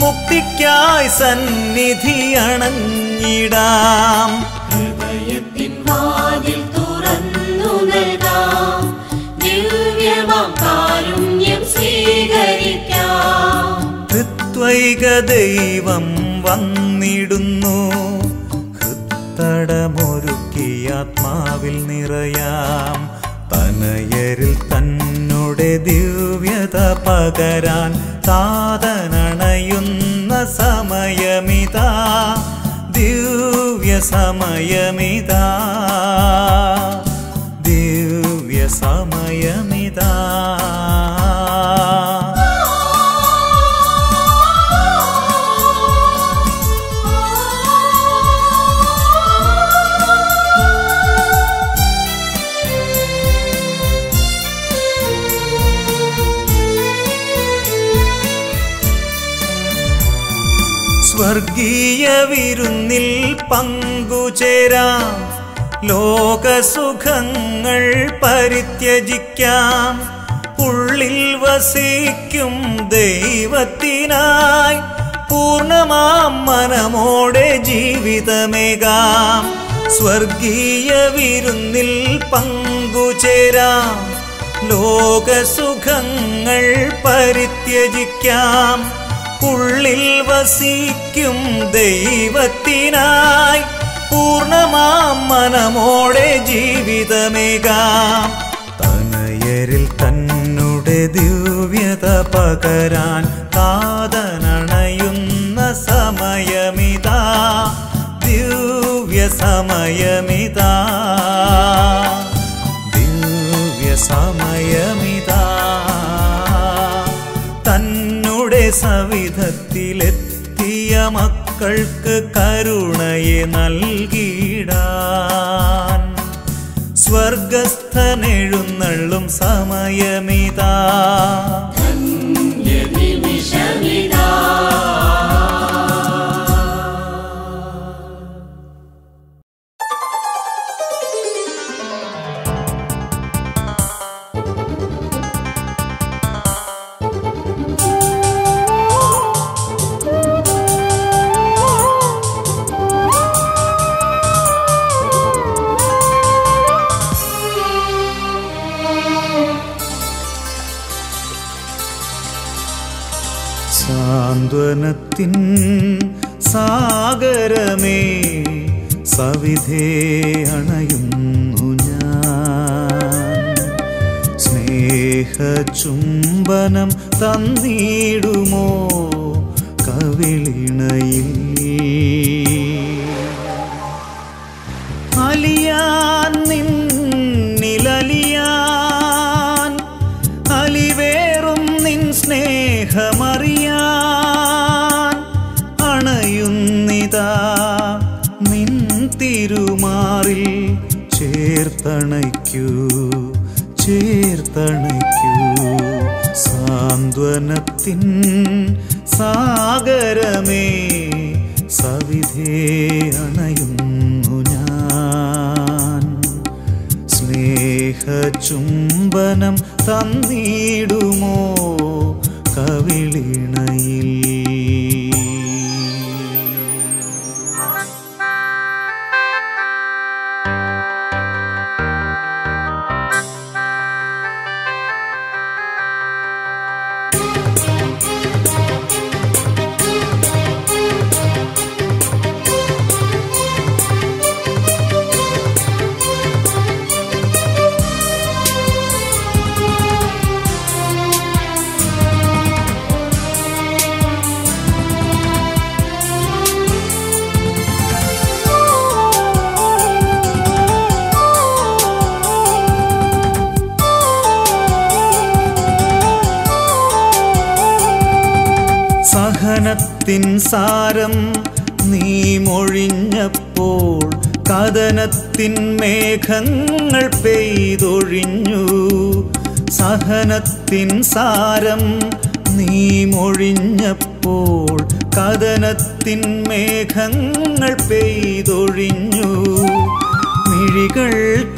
മുക്തിക്കായി സന്നിധി അണഞ്ഞിടാം ഹൃദയത്തിൻ വാതിൽ തുറന്നു നൽകാം ദിവ്യമാം കാരുണ്യം സ്വീകരിക്കാം ത്രിത്വൈക ദൈവം വന്നിടുന്നു ഹൃത്തടമൊരുക്കിയ ആത്മാവിൽ നിറയാം തനയരിൽ തന്നുടെ ദിവ്യത പകരാൻ താതനണയുന്ന സമയമിതാ ദിവ്യ സമയമിതാ ദിവ്യ സമയമിതാ സ്വർഗീയ വിരുന്നിൽ പങ്കുചേരാം ലോകസുഖങ്ങൾ പരിത്യജിക്കാം ഉള്ളിൽ വസിക്കും ദൈവത്തിനായി പൂർണ്ണമാം മനമോടെ ജീവിതമേകാം സ്വർഗീയ വിരുന്നിൽ പങ്കുചേരാം ലോകസുഖങ്ങൾ പരിത്യജിക്കാം ഉള്ളിൽ വസിക്കും ദൈവത്തിനായി പൂർണ്ണമാം മനമോടെ ജീവിതമേകാം തനയരിൽ തന്നുടെ ദിവ്യത പകരാൻ താതനണയുന്ന സമയമിതാ ദിവ്യ സമ समयमिदा दिव्य समयमिदा तन्नुडे सविधत्तिलेत्तिय मक्कल्क्कु करुणये नल्किडान സ്വർഗസ്ഥനെഴുന്നള്ളും സമയമിതാ ധന്യനിമിഷമിതാ. സാന്ത്വനത്തിൻ സാഗരമേ സവിധേ അണയുന്നു ഞാൻ, സ്നേഹചുംബനം തന്നിടുമോ കവിളിണയിൽ. അലിയാൻ നിന്നിലലിയാൻ അലിവേറും നിൻ സ്നേഹമറിയാൻ തിരുമാറിൽ ചേർത്തണയ്ക്കൂ ചേർത്തണയ്ക്കൂ. സാന്ത്വനത്തിൻ സാഗരമേ സവിധേ അണയുന്നു ഞാൻ, സ്നേഹചുംബനം തന്നിടുമോ കവിളിണയിൽ. സഹനത്തിൻ സാരം നീ മൊഴിഞ്ഞപ്പോൾ കഥനത്തിൻ മേഘങ്ങൾ പെയ്തൊഴിഞ്ഞു. സഹനത്തിൻ സാരം നീ മൊഴിഞ്ഞപ്പോൾ കഥനത്തിൻ മേഘങ്ങൾ പെയ്തൊഴിഞ്ഞു. മിഴികൾ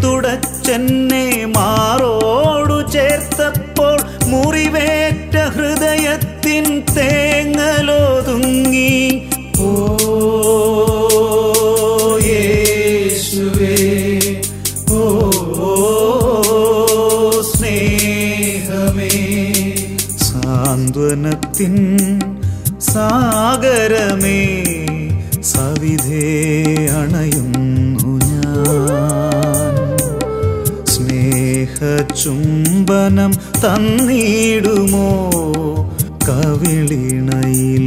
തുടച്ചെന്നെ മാറോടു ചേർത്തപ്പോൾ മുറിവേറ്റ ഹൃദയത്തിൻ തേങ്ങലോതുങ്ങി. ഓ യേശുവേ ഓ സ്നേഹമേ. സാന്ത്വനത്തിൻ സാഗരമേ സവിധേ അണയുന്നു ഞാൻ, സ്നേഹചുംബനം തന്നിടുമോ കവിളിണയിൽ.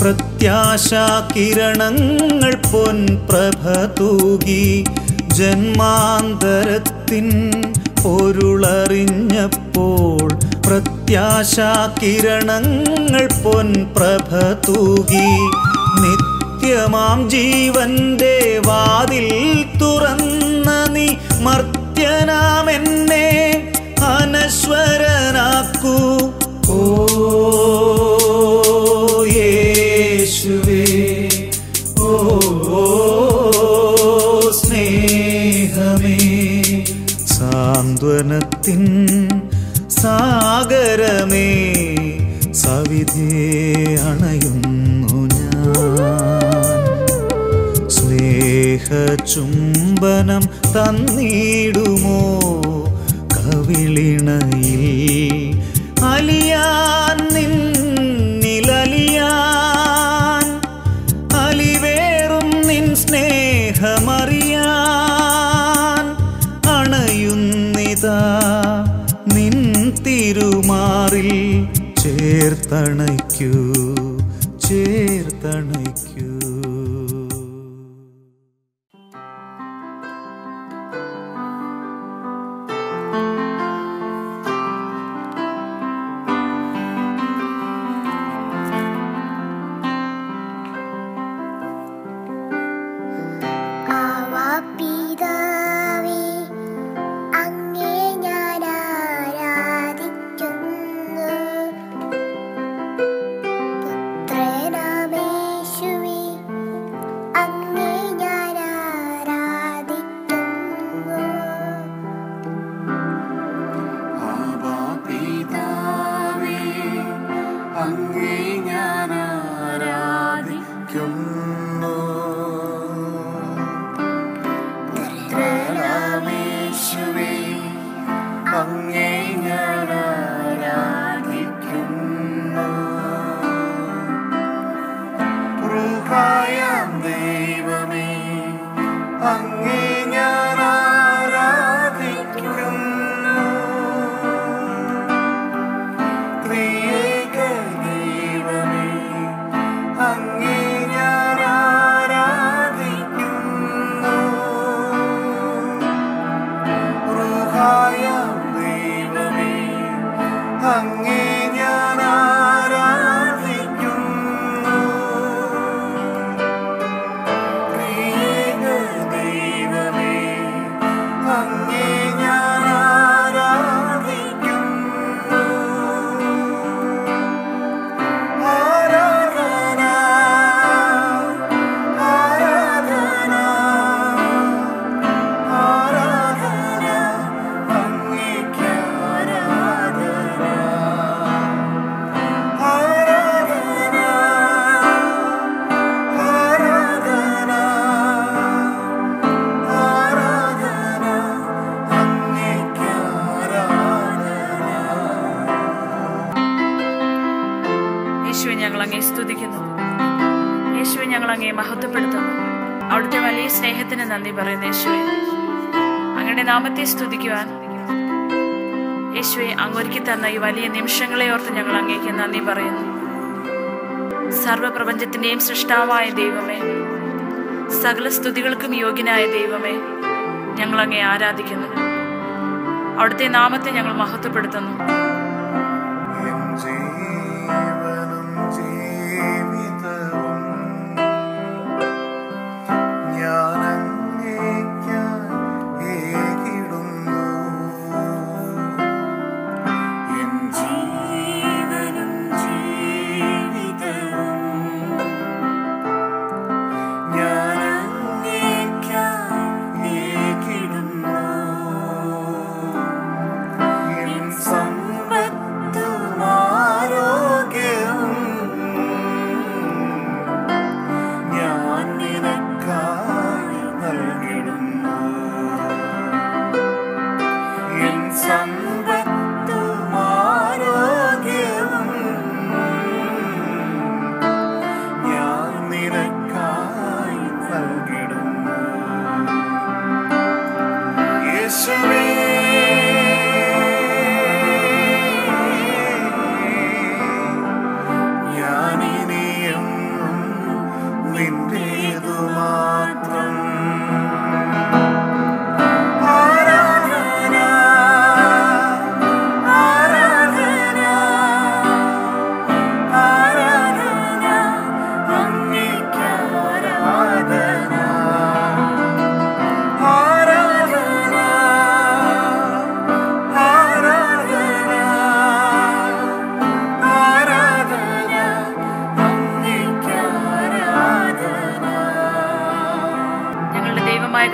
പ്രത്യാശാകിരണങ്ങൾ പൊൻപ്രഭ തൂകി. ജന്മാന്തരത്തിൻ പൊരുളറിഞ്ഞപ്പോൾ പ്രത്യാശാകിരണങ്ങൾ പൊൻപ്രഭ തൂകി. നിത്യമാം ജീവന്റെ വാതിൽ തുറന്ന നീ മർത്യനാമെന്നെ അനശ്വരനാക്കൂ. ഓ യേ സ്നേഹമേ സാന്ത്വനത്തിൻ സാഗരമേ സവിധേ അണയുന്നു ഞാൻ. സ്നേഹചുംബനം തന്നിടുമോ കവിളിണയിൽ അലിയാൻ നിന്നിലലിയാൻ അലിവേറും നിൻ സ്നേഹമറിയാൻ അണയുന്നിതാ നിൻ തിരുമാറിൽ ചേർത്തണയ്ക്കൂ ചേർത്തണയ്ക്കൂ. വലിയ നിമിഷങ്ങളെ ഓർത്ത് ഞങ്ങൾ അങ്ങേക്ക് നന്ദി പറയുന്നു. സർവപ്രപഞ്ചത്തിന്റെയും സൃഷ്ടാവായ ദൈവമേ, സകല സ്തുതികൾക്കും യോഗ്യനായ ദൈവമേ, ഞങ്ങൾ അങ്ങേ ആരാധിക്കുന്നു. അവിടുത്തെ നാമത്തെ ഞങ്ങൾ മഹത്വപ്പെടുത്തുന്നു.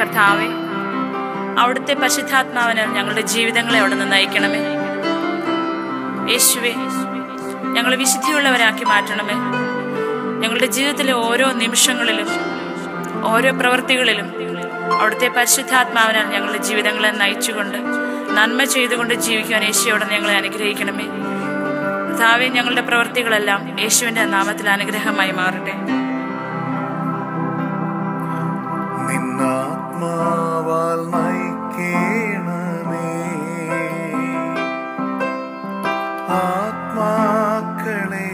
കർത്താവേ, അവിടുത്തെ പരിശുദ്ധാത്മാവിനാൽ ഞങ്ങളുടെ ജീവിതങ്ങളെ അവിടുന്ന് നയിക്കണമേ. യേശുവേ, ഞങ്ങളെ വിശുദ്ധിയുള്ളവരാക്കി മാറ്റണമേ. ഞങ്ങളുടെ ജീവിതത്തിലെ ഓരോ നിമിഷങ്ങളിലും ഓരോ പ്രവൃത്തികളിലും അവിടുത്തെ പരിശുദ്ധാത്മാവിനാൽ ഞങ്ങളുടെ ജീവിതങ്ങളെ നയിച്ചുകൊണ്ട് നന്മ ചെയ്തുകൊണ്ട് ജീവിക്കുവാൻ യേശുവോടെ ഞങ്ങളെ അനുഗ്രഹിക്കണമേ. കർത്താവേ, ഞങ്ങളുടെ പ്രവൃത്തികളെല്ലാം യേശുവിൻ്റെ നാമത്തിൽ അനുഗ്രഹമായി മാറട്ടെ. നിന്നാത്മാവാൽ നയിക്കണമേ, ആത്മാക്കളെ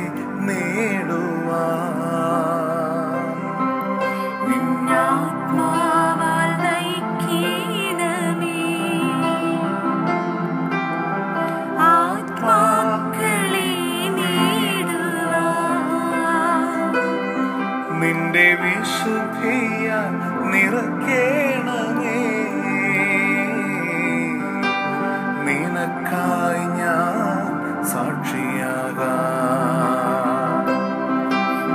നേടുവാൻ നിന്നാത്മാവാൽ നയിക്കണമേ, ആത്മാക്കളെ നേടുവാൻ നിന്റെ വിശുദ്ധിയാ നിറക്കേണമേ. നിനക്കായി ഞാൻ സാക്ഷിയാകാം,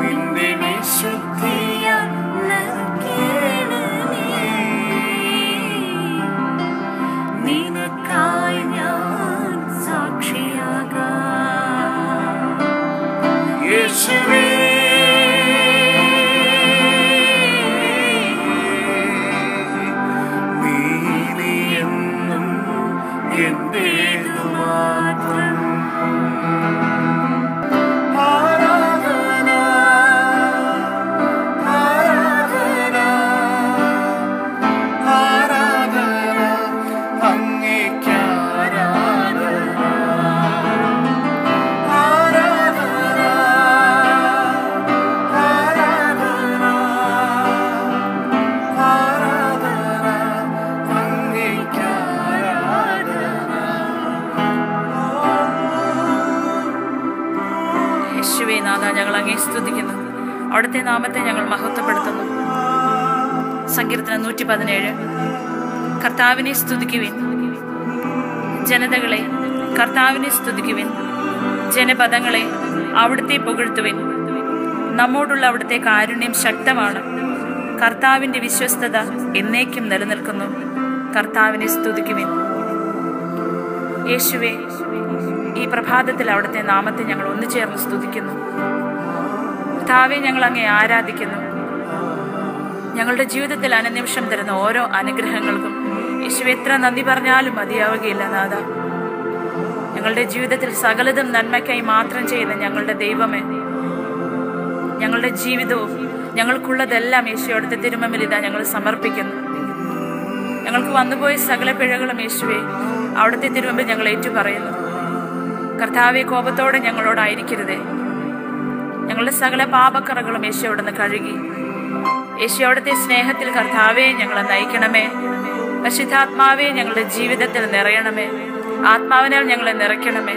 നിന്റെ വിശുദ്ധിയാൽ നിറക്കേണമേ, നിനക്കായി ഞാൻ സാക്ഷിയാകാം. യേശുവേ, അവിടുത്തെ നാമത്തെ ഞങ്ങൾ മഹത്വപ്പെടുത്തുന്നു. സങ്കീർത്തനം 117. കർത്താവിനെ സ്തുതിക്കുവിൻ ജനതകളെ, കർത്താവിനെ സ്തുതിക്കുവിൻ ജനപദങ്ങളെ, അവിടുത്തെ പുകഴ്ത്തുവിൻ. നമ്മോടുള്ള അവിടുത്തെ കാരുണ്യം ശക്തമാണ്, കർത്താവിൻ്റെ വിശ്വസ്തത എന്നേക്കും നിലനിൽക്കുന്നു. കർത്താവിനെ സ്തുതിക്കുവിൻ. യേശുവെ, ഈ പ്രഭാതത്തിൽ അവിടുത്തെ നാമത്തെ ഞങ്ങൾ ഒന്നു ചേർന്ന് സ്തുതിക്കുന്നു. കർത്താവെ, ഞങ്ങൾ അങ്ങേ ആരാധിക്കുന്നു. ഞങ്ങളുടെ ജീവിതത്തിൽ അനുനിമിഷം തരുന്ന ഓരോ അനുഗ്രഹങ്ങൾക്കും യേശുവെ എത്ര നന്ദി പറഞ്ഞാലും മതിയാവുകയില്ല നാഥ. ഞങ്ങളുടെ ജീവിതത്തിൽ സകലതും നന്മയ്ക്കായി മാത്രം ചെയ്യുന്ന ഞങ്ങളുടെ ദൈവമേ, ഞങ്ങളുടെ ജീവിതവും ഞങ്ങൾക്കുള്ളതെല്ലാം യേശുവിന്റെ തിരുമുമ്പിൽ ഇതാ ഞങ്ങൾ സമർപ്പിക്കുന്നു. ഞങ്ങൾക്ക് വന്നുപോയ സകല പിഴകളും യേശുവെ അവിടുത്തെ തിരുമുമ്പിൽ ഞങ്ങൾ ഏറ്റുപറയുന്നു. കർത്താവെ, കോപത്തോടെ ഞങ്ങളോടായിരിക്കരുതേ. ഞങ്ങളുടെ സകല പാപക്കറകളും യേശു അവിടുന്ന് കഴുകി യേശു അവിടുത്തെ സ്നേഹത്തിൽ കർത്താവെ ഞങ്ങളെ നയിക്കണമേ. പരിശുദ്ധാത്മാവെ ഞങ്ങളുടെ ജീവിതത്തിൽ നിറയണമേ. ആത്മാവിനാൽ ഞങ്ങളെ നിറയ്ക്കണമേ.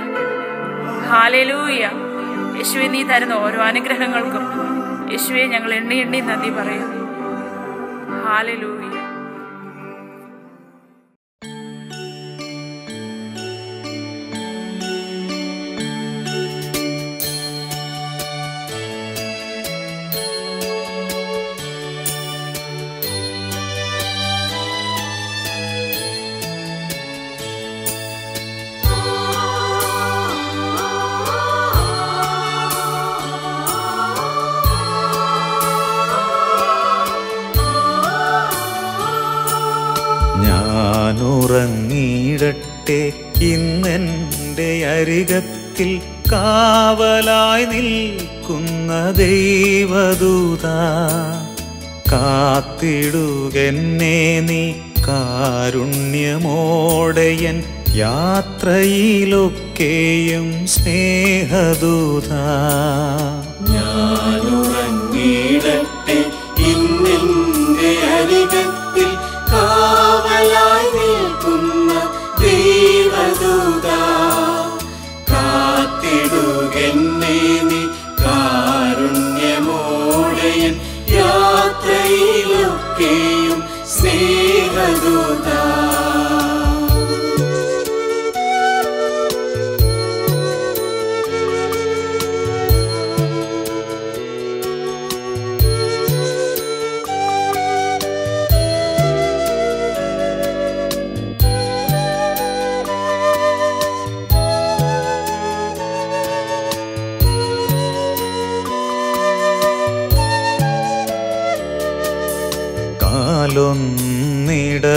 ഹല്ലേലൂയ. യേശുവെ, നീ തരുന്ന ഓരോ അനുഗ്രഹങ്ങൾക്കും യേശുവെ ഞങ്ങൾ എണ്ണി എണ്ണി നന്ദി പറയും. ഹല്ലേലൂയ. ഉറങ്ങിയിടട്ടെ ഇന്നെൻ്റെ അരികത്തിൽ കാവലായി നിൽക്കുന്ന ദൈവദൂത, കാത്തിടുകെന്നെ നീ കാരുണ്യമോടെയൻ യാത്രയിലൊക്കെയും സ്നേഹദൂത. ഞാനുറങ്ങിയിടട്ടെ ഇന്നെൻ്റെ അരികത്തിൽ കാവലായി നിൽക്കുന്ന ദൈവദൂത, കാത്തിടുകെന്നെ നീ കാരുണ്യമോടെയൻ യാത്രയിലൊക്കെയും സ്നേഹദൂത.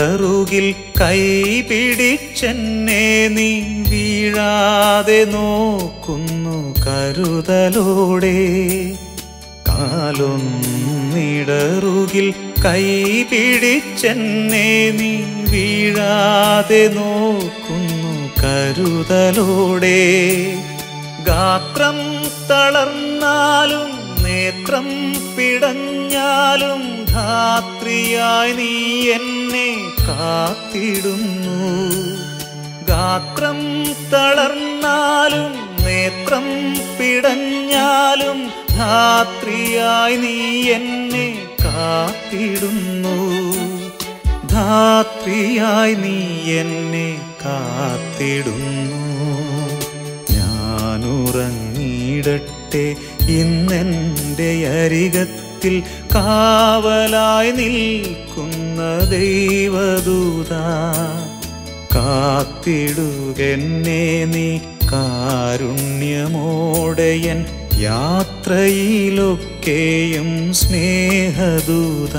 കറുകിൽ കൈപിടിച്ചെന്നെ നീ വീഴാതെ നോക്കുന്നു കരുതലോടെ. കാലൊന്നിടറുകിൽ കൈപിടിച്ചെന്നെ നീ വീഴാതെ നോക്കുന്നു കരുതലോടെ. ഗാത്രം തളർന്നാലും നേത്രം പിടഞ്ഞാലും ധാത്രിയായി നീ എന്നെ കാത്തിടുന്നു. ഗാത്രം തളർന്നാലും നേത്രം പിടഞ്ഞാലും ധാത്രിയായി നീ എന്നെ കാത്തിടുന്നു. ധാത്രിയായി നീ എന്നെ കാത്തിടുന്നു. ഞാനുറങ്ങിയിടട്ടെ ഇന്നെൻ്റെ അരികത്തിൽ കാവലായി നിൽക്കുന്ന ദൈവദൂത. കാത്തിടുകെന്നെ നീ കാരുണ്യമോടെയൻ യാത്രയിലൊക്കെയും സ്നേഹദൂത.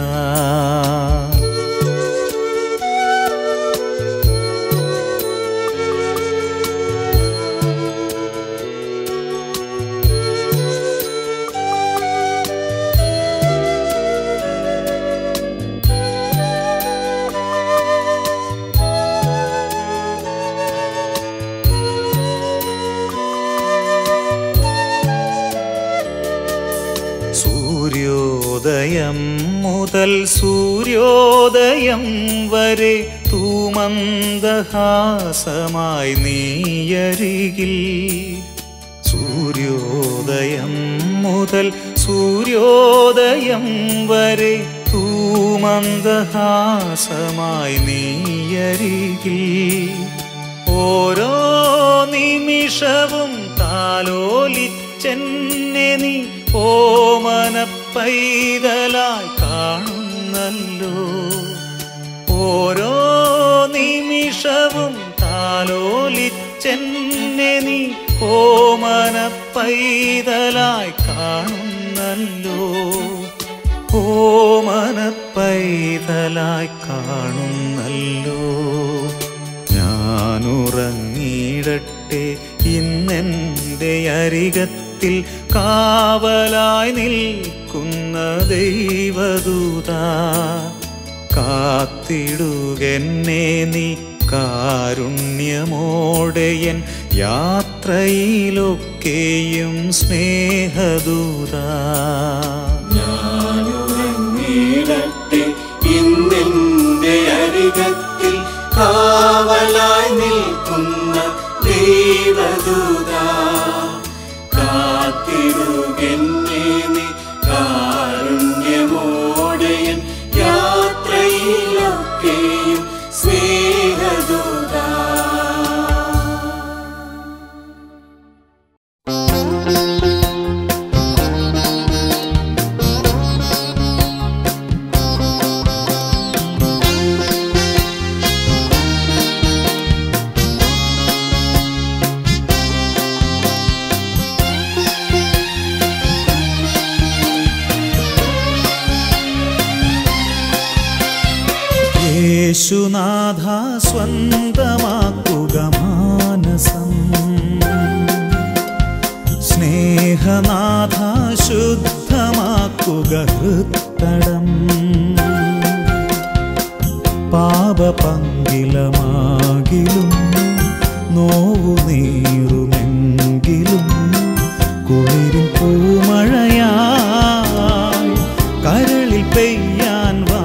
സൂര്യോദയം മുതൽ സൂര്യോദയം വരെ തൂമന്ദഹാസമായി നീയരികിൽ. സൂര്യോദയം മുതൽ സൂര്യോദയം വരെ തൂമന്ദഹാസമായി നീയരികിൽ. ഓരോ നിമിഷവും താലോലിച്ചെന്നെ നീ ഓമനപ്പൈതലായി കാണുന്നല്ലോ. ഓരോ നിമിഷവും താലോലിച്ചെന്നെ നീ ഓമനപ്പൈതലായി കാണുന്നല്ലോ. ഓമനപ്പൈതലായി കാണുന്നല്ലോ. ഞാനുറങ്ങിയിടട്ടെ ഇന്നെൻ്റെ അരികത്തിൽ കാവലായി നിൽക്കുന്ന ദൈവദൂത. കാത്തിടുകെന്നെ നീ കാരുണ്യമോടെയൻ യാത്രയിലൊക്കെയും സ്നേഹദൂത. ഞാനുറങ്ങിയിടട്ടെ ഇന്നെൻ്റെ അരികത്തിൽ കാവലായി നിൽക്കുന്ന ദൈവദൂത. കാത്തിടുകെന്നെ നീ കാരുണ്യമോടെയൻ യാത്രയിലൊക്കെയും സ്നേഹദൂത. യേശുനാഥ സ്വന്തമാക്കുക മാനസം, സ്നേഹനാഥ ശുദ്ധമാക്കുക ഹൃത്തടം. പാപപങ്കിലമാകിലും നോവു നീറുമെങ്കിലും കുളിരും പൂമഴയായി കരളിൽ പെയ്യാൻ വാ.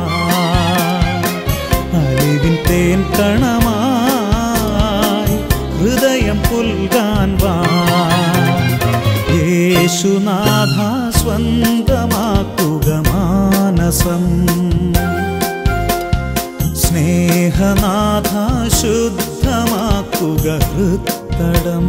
അലിവിൻ തേൻ കണമായി ഹൃദയം പുൽകാൻ വാ. യേശുനാഥ സ്വന്തമാക്കുക മാനസം, സ്നേഹനാഥ ശുദ്ധമാക്കുക ഹൃത്തടം.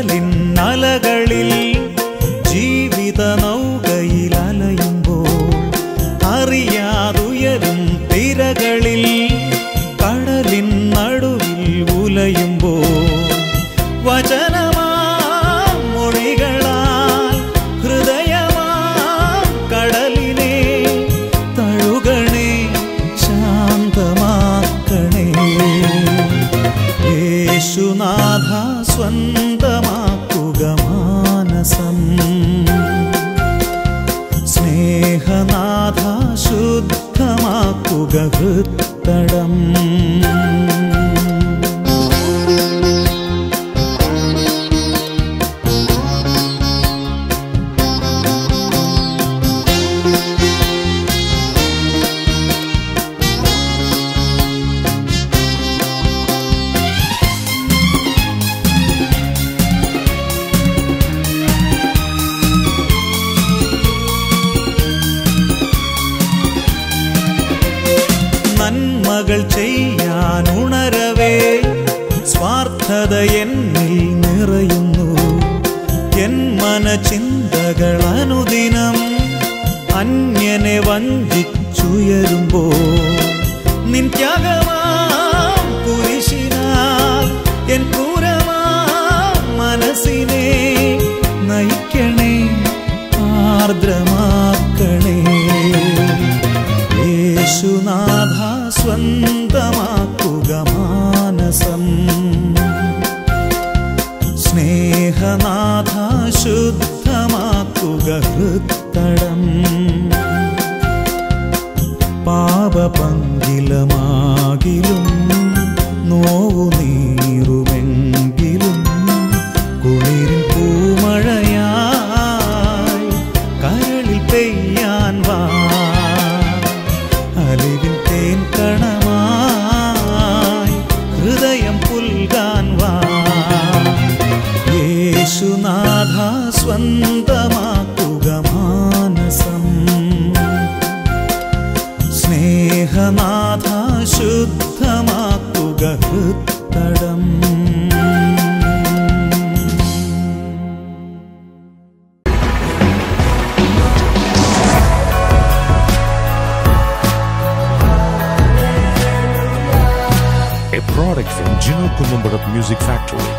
കടലിന്നലകളിൽ ജീവിത നൗകയിൽ അലയുമ്പോൾ അറിയാതുയരും തിരകളിൽ കടലിൻ നടുവിൽ ഉലയുമ്പോൾ വചനമാ മൊഴികളാൽ ഹൃദയമാ കടലിനെ തഴുകണേ ശാന്തമാക്കണേ യേശുനാഥ സ്വന്തമാക്കുക മാനസം സ്നേഹനാഥ ശുദ്ധമാക്കുക ഹൃത്തടം णरवे स्वार्थत निन्मन चिंतुदीन अन्यने वंचिचुयरुम्बो निन्त्यागमां कुरिशिनाल एन् पूरमां मनसिने नयिक्कणे आर्द्रमाक्कणे येशुनाथ സ്വന്തമാക്കുക മാനസം സ്നേഹനാഥ ശുദ്ധമാക്കുക ഹൃത്തടം പാപപങ്കിലമാകിലും നോവു നീറുമെങ്കിലും കുളിരിൻ പൂമഴയായി കരളിൽ പെയ്യാൻ വാ അലിവിൻ കണമായി ഹൃദയം പുൽകാൻ വാ യേശുനാഥ സ്വന്തമാക്കുക മാനസം സ്നേഹനാഥ ശുദ്ധമാക്കുക ഹൃത്തടം Product from Gino Colombarat Music Factory.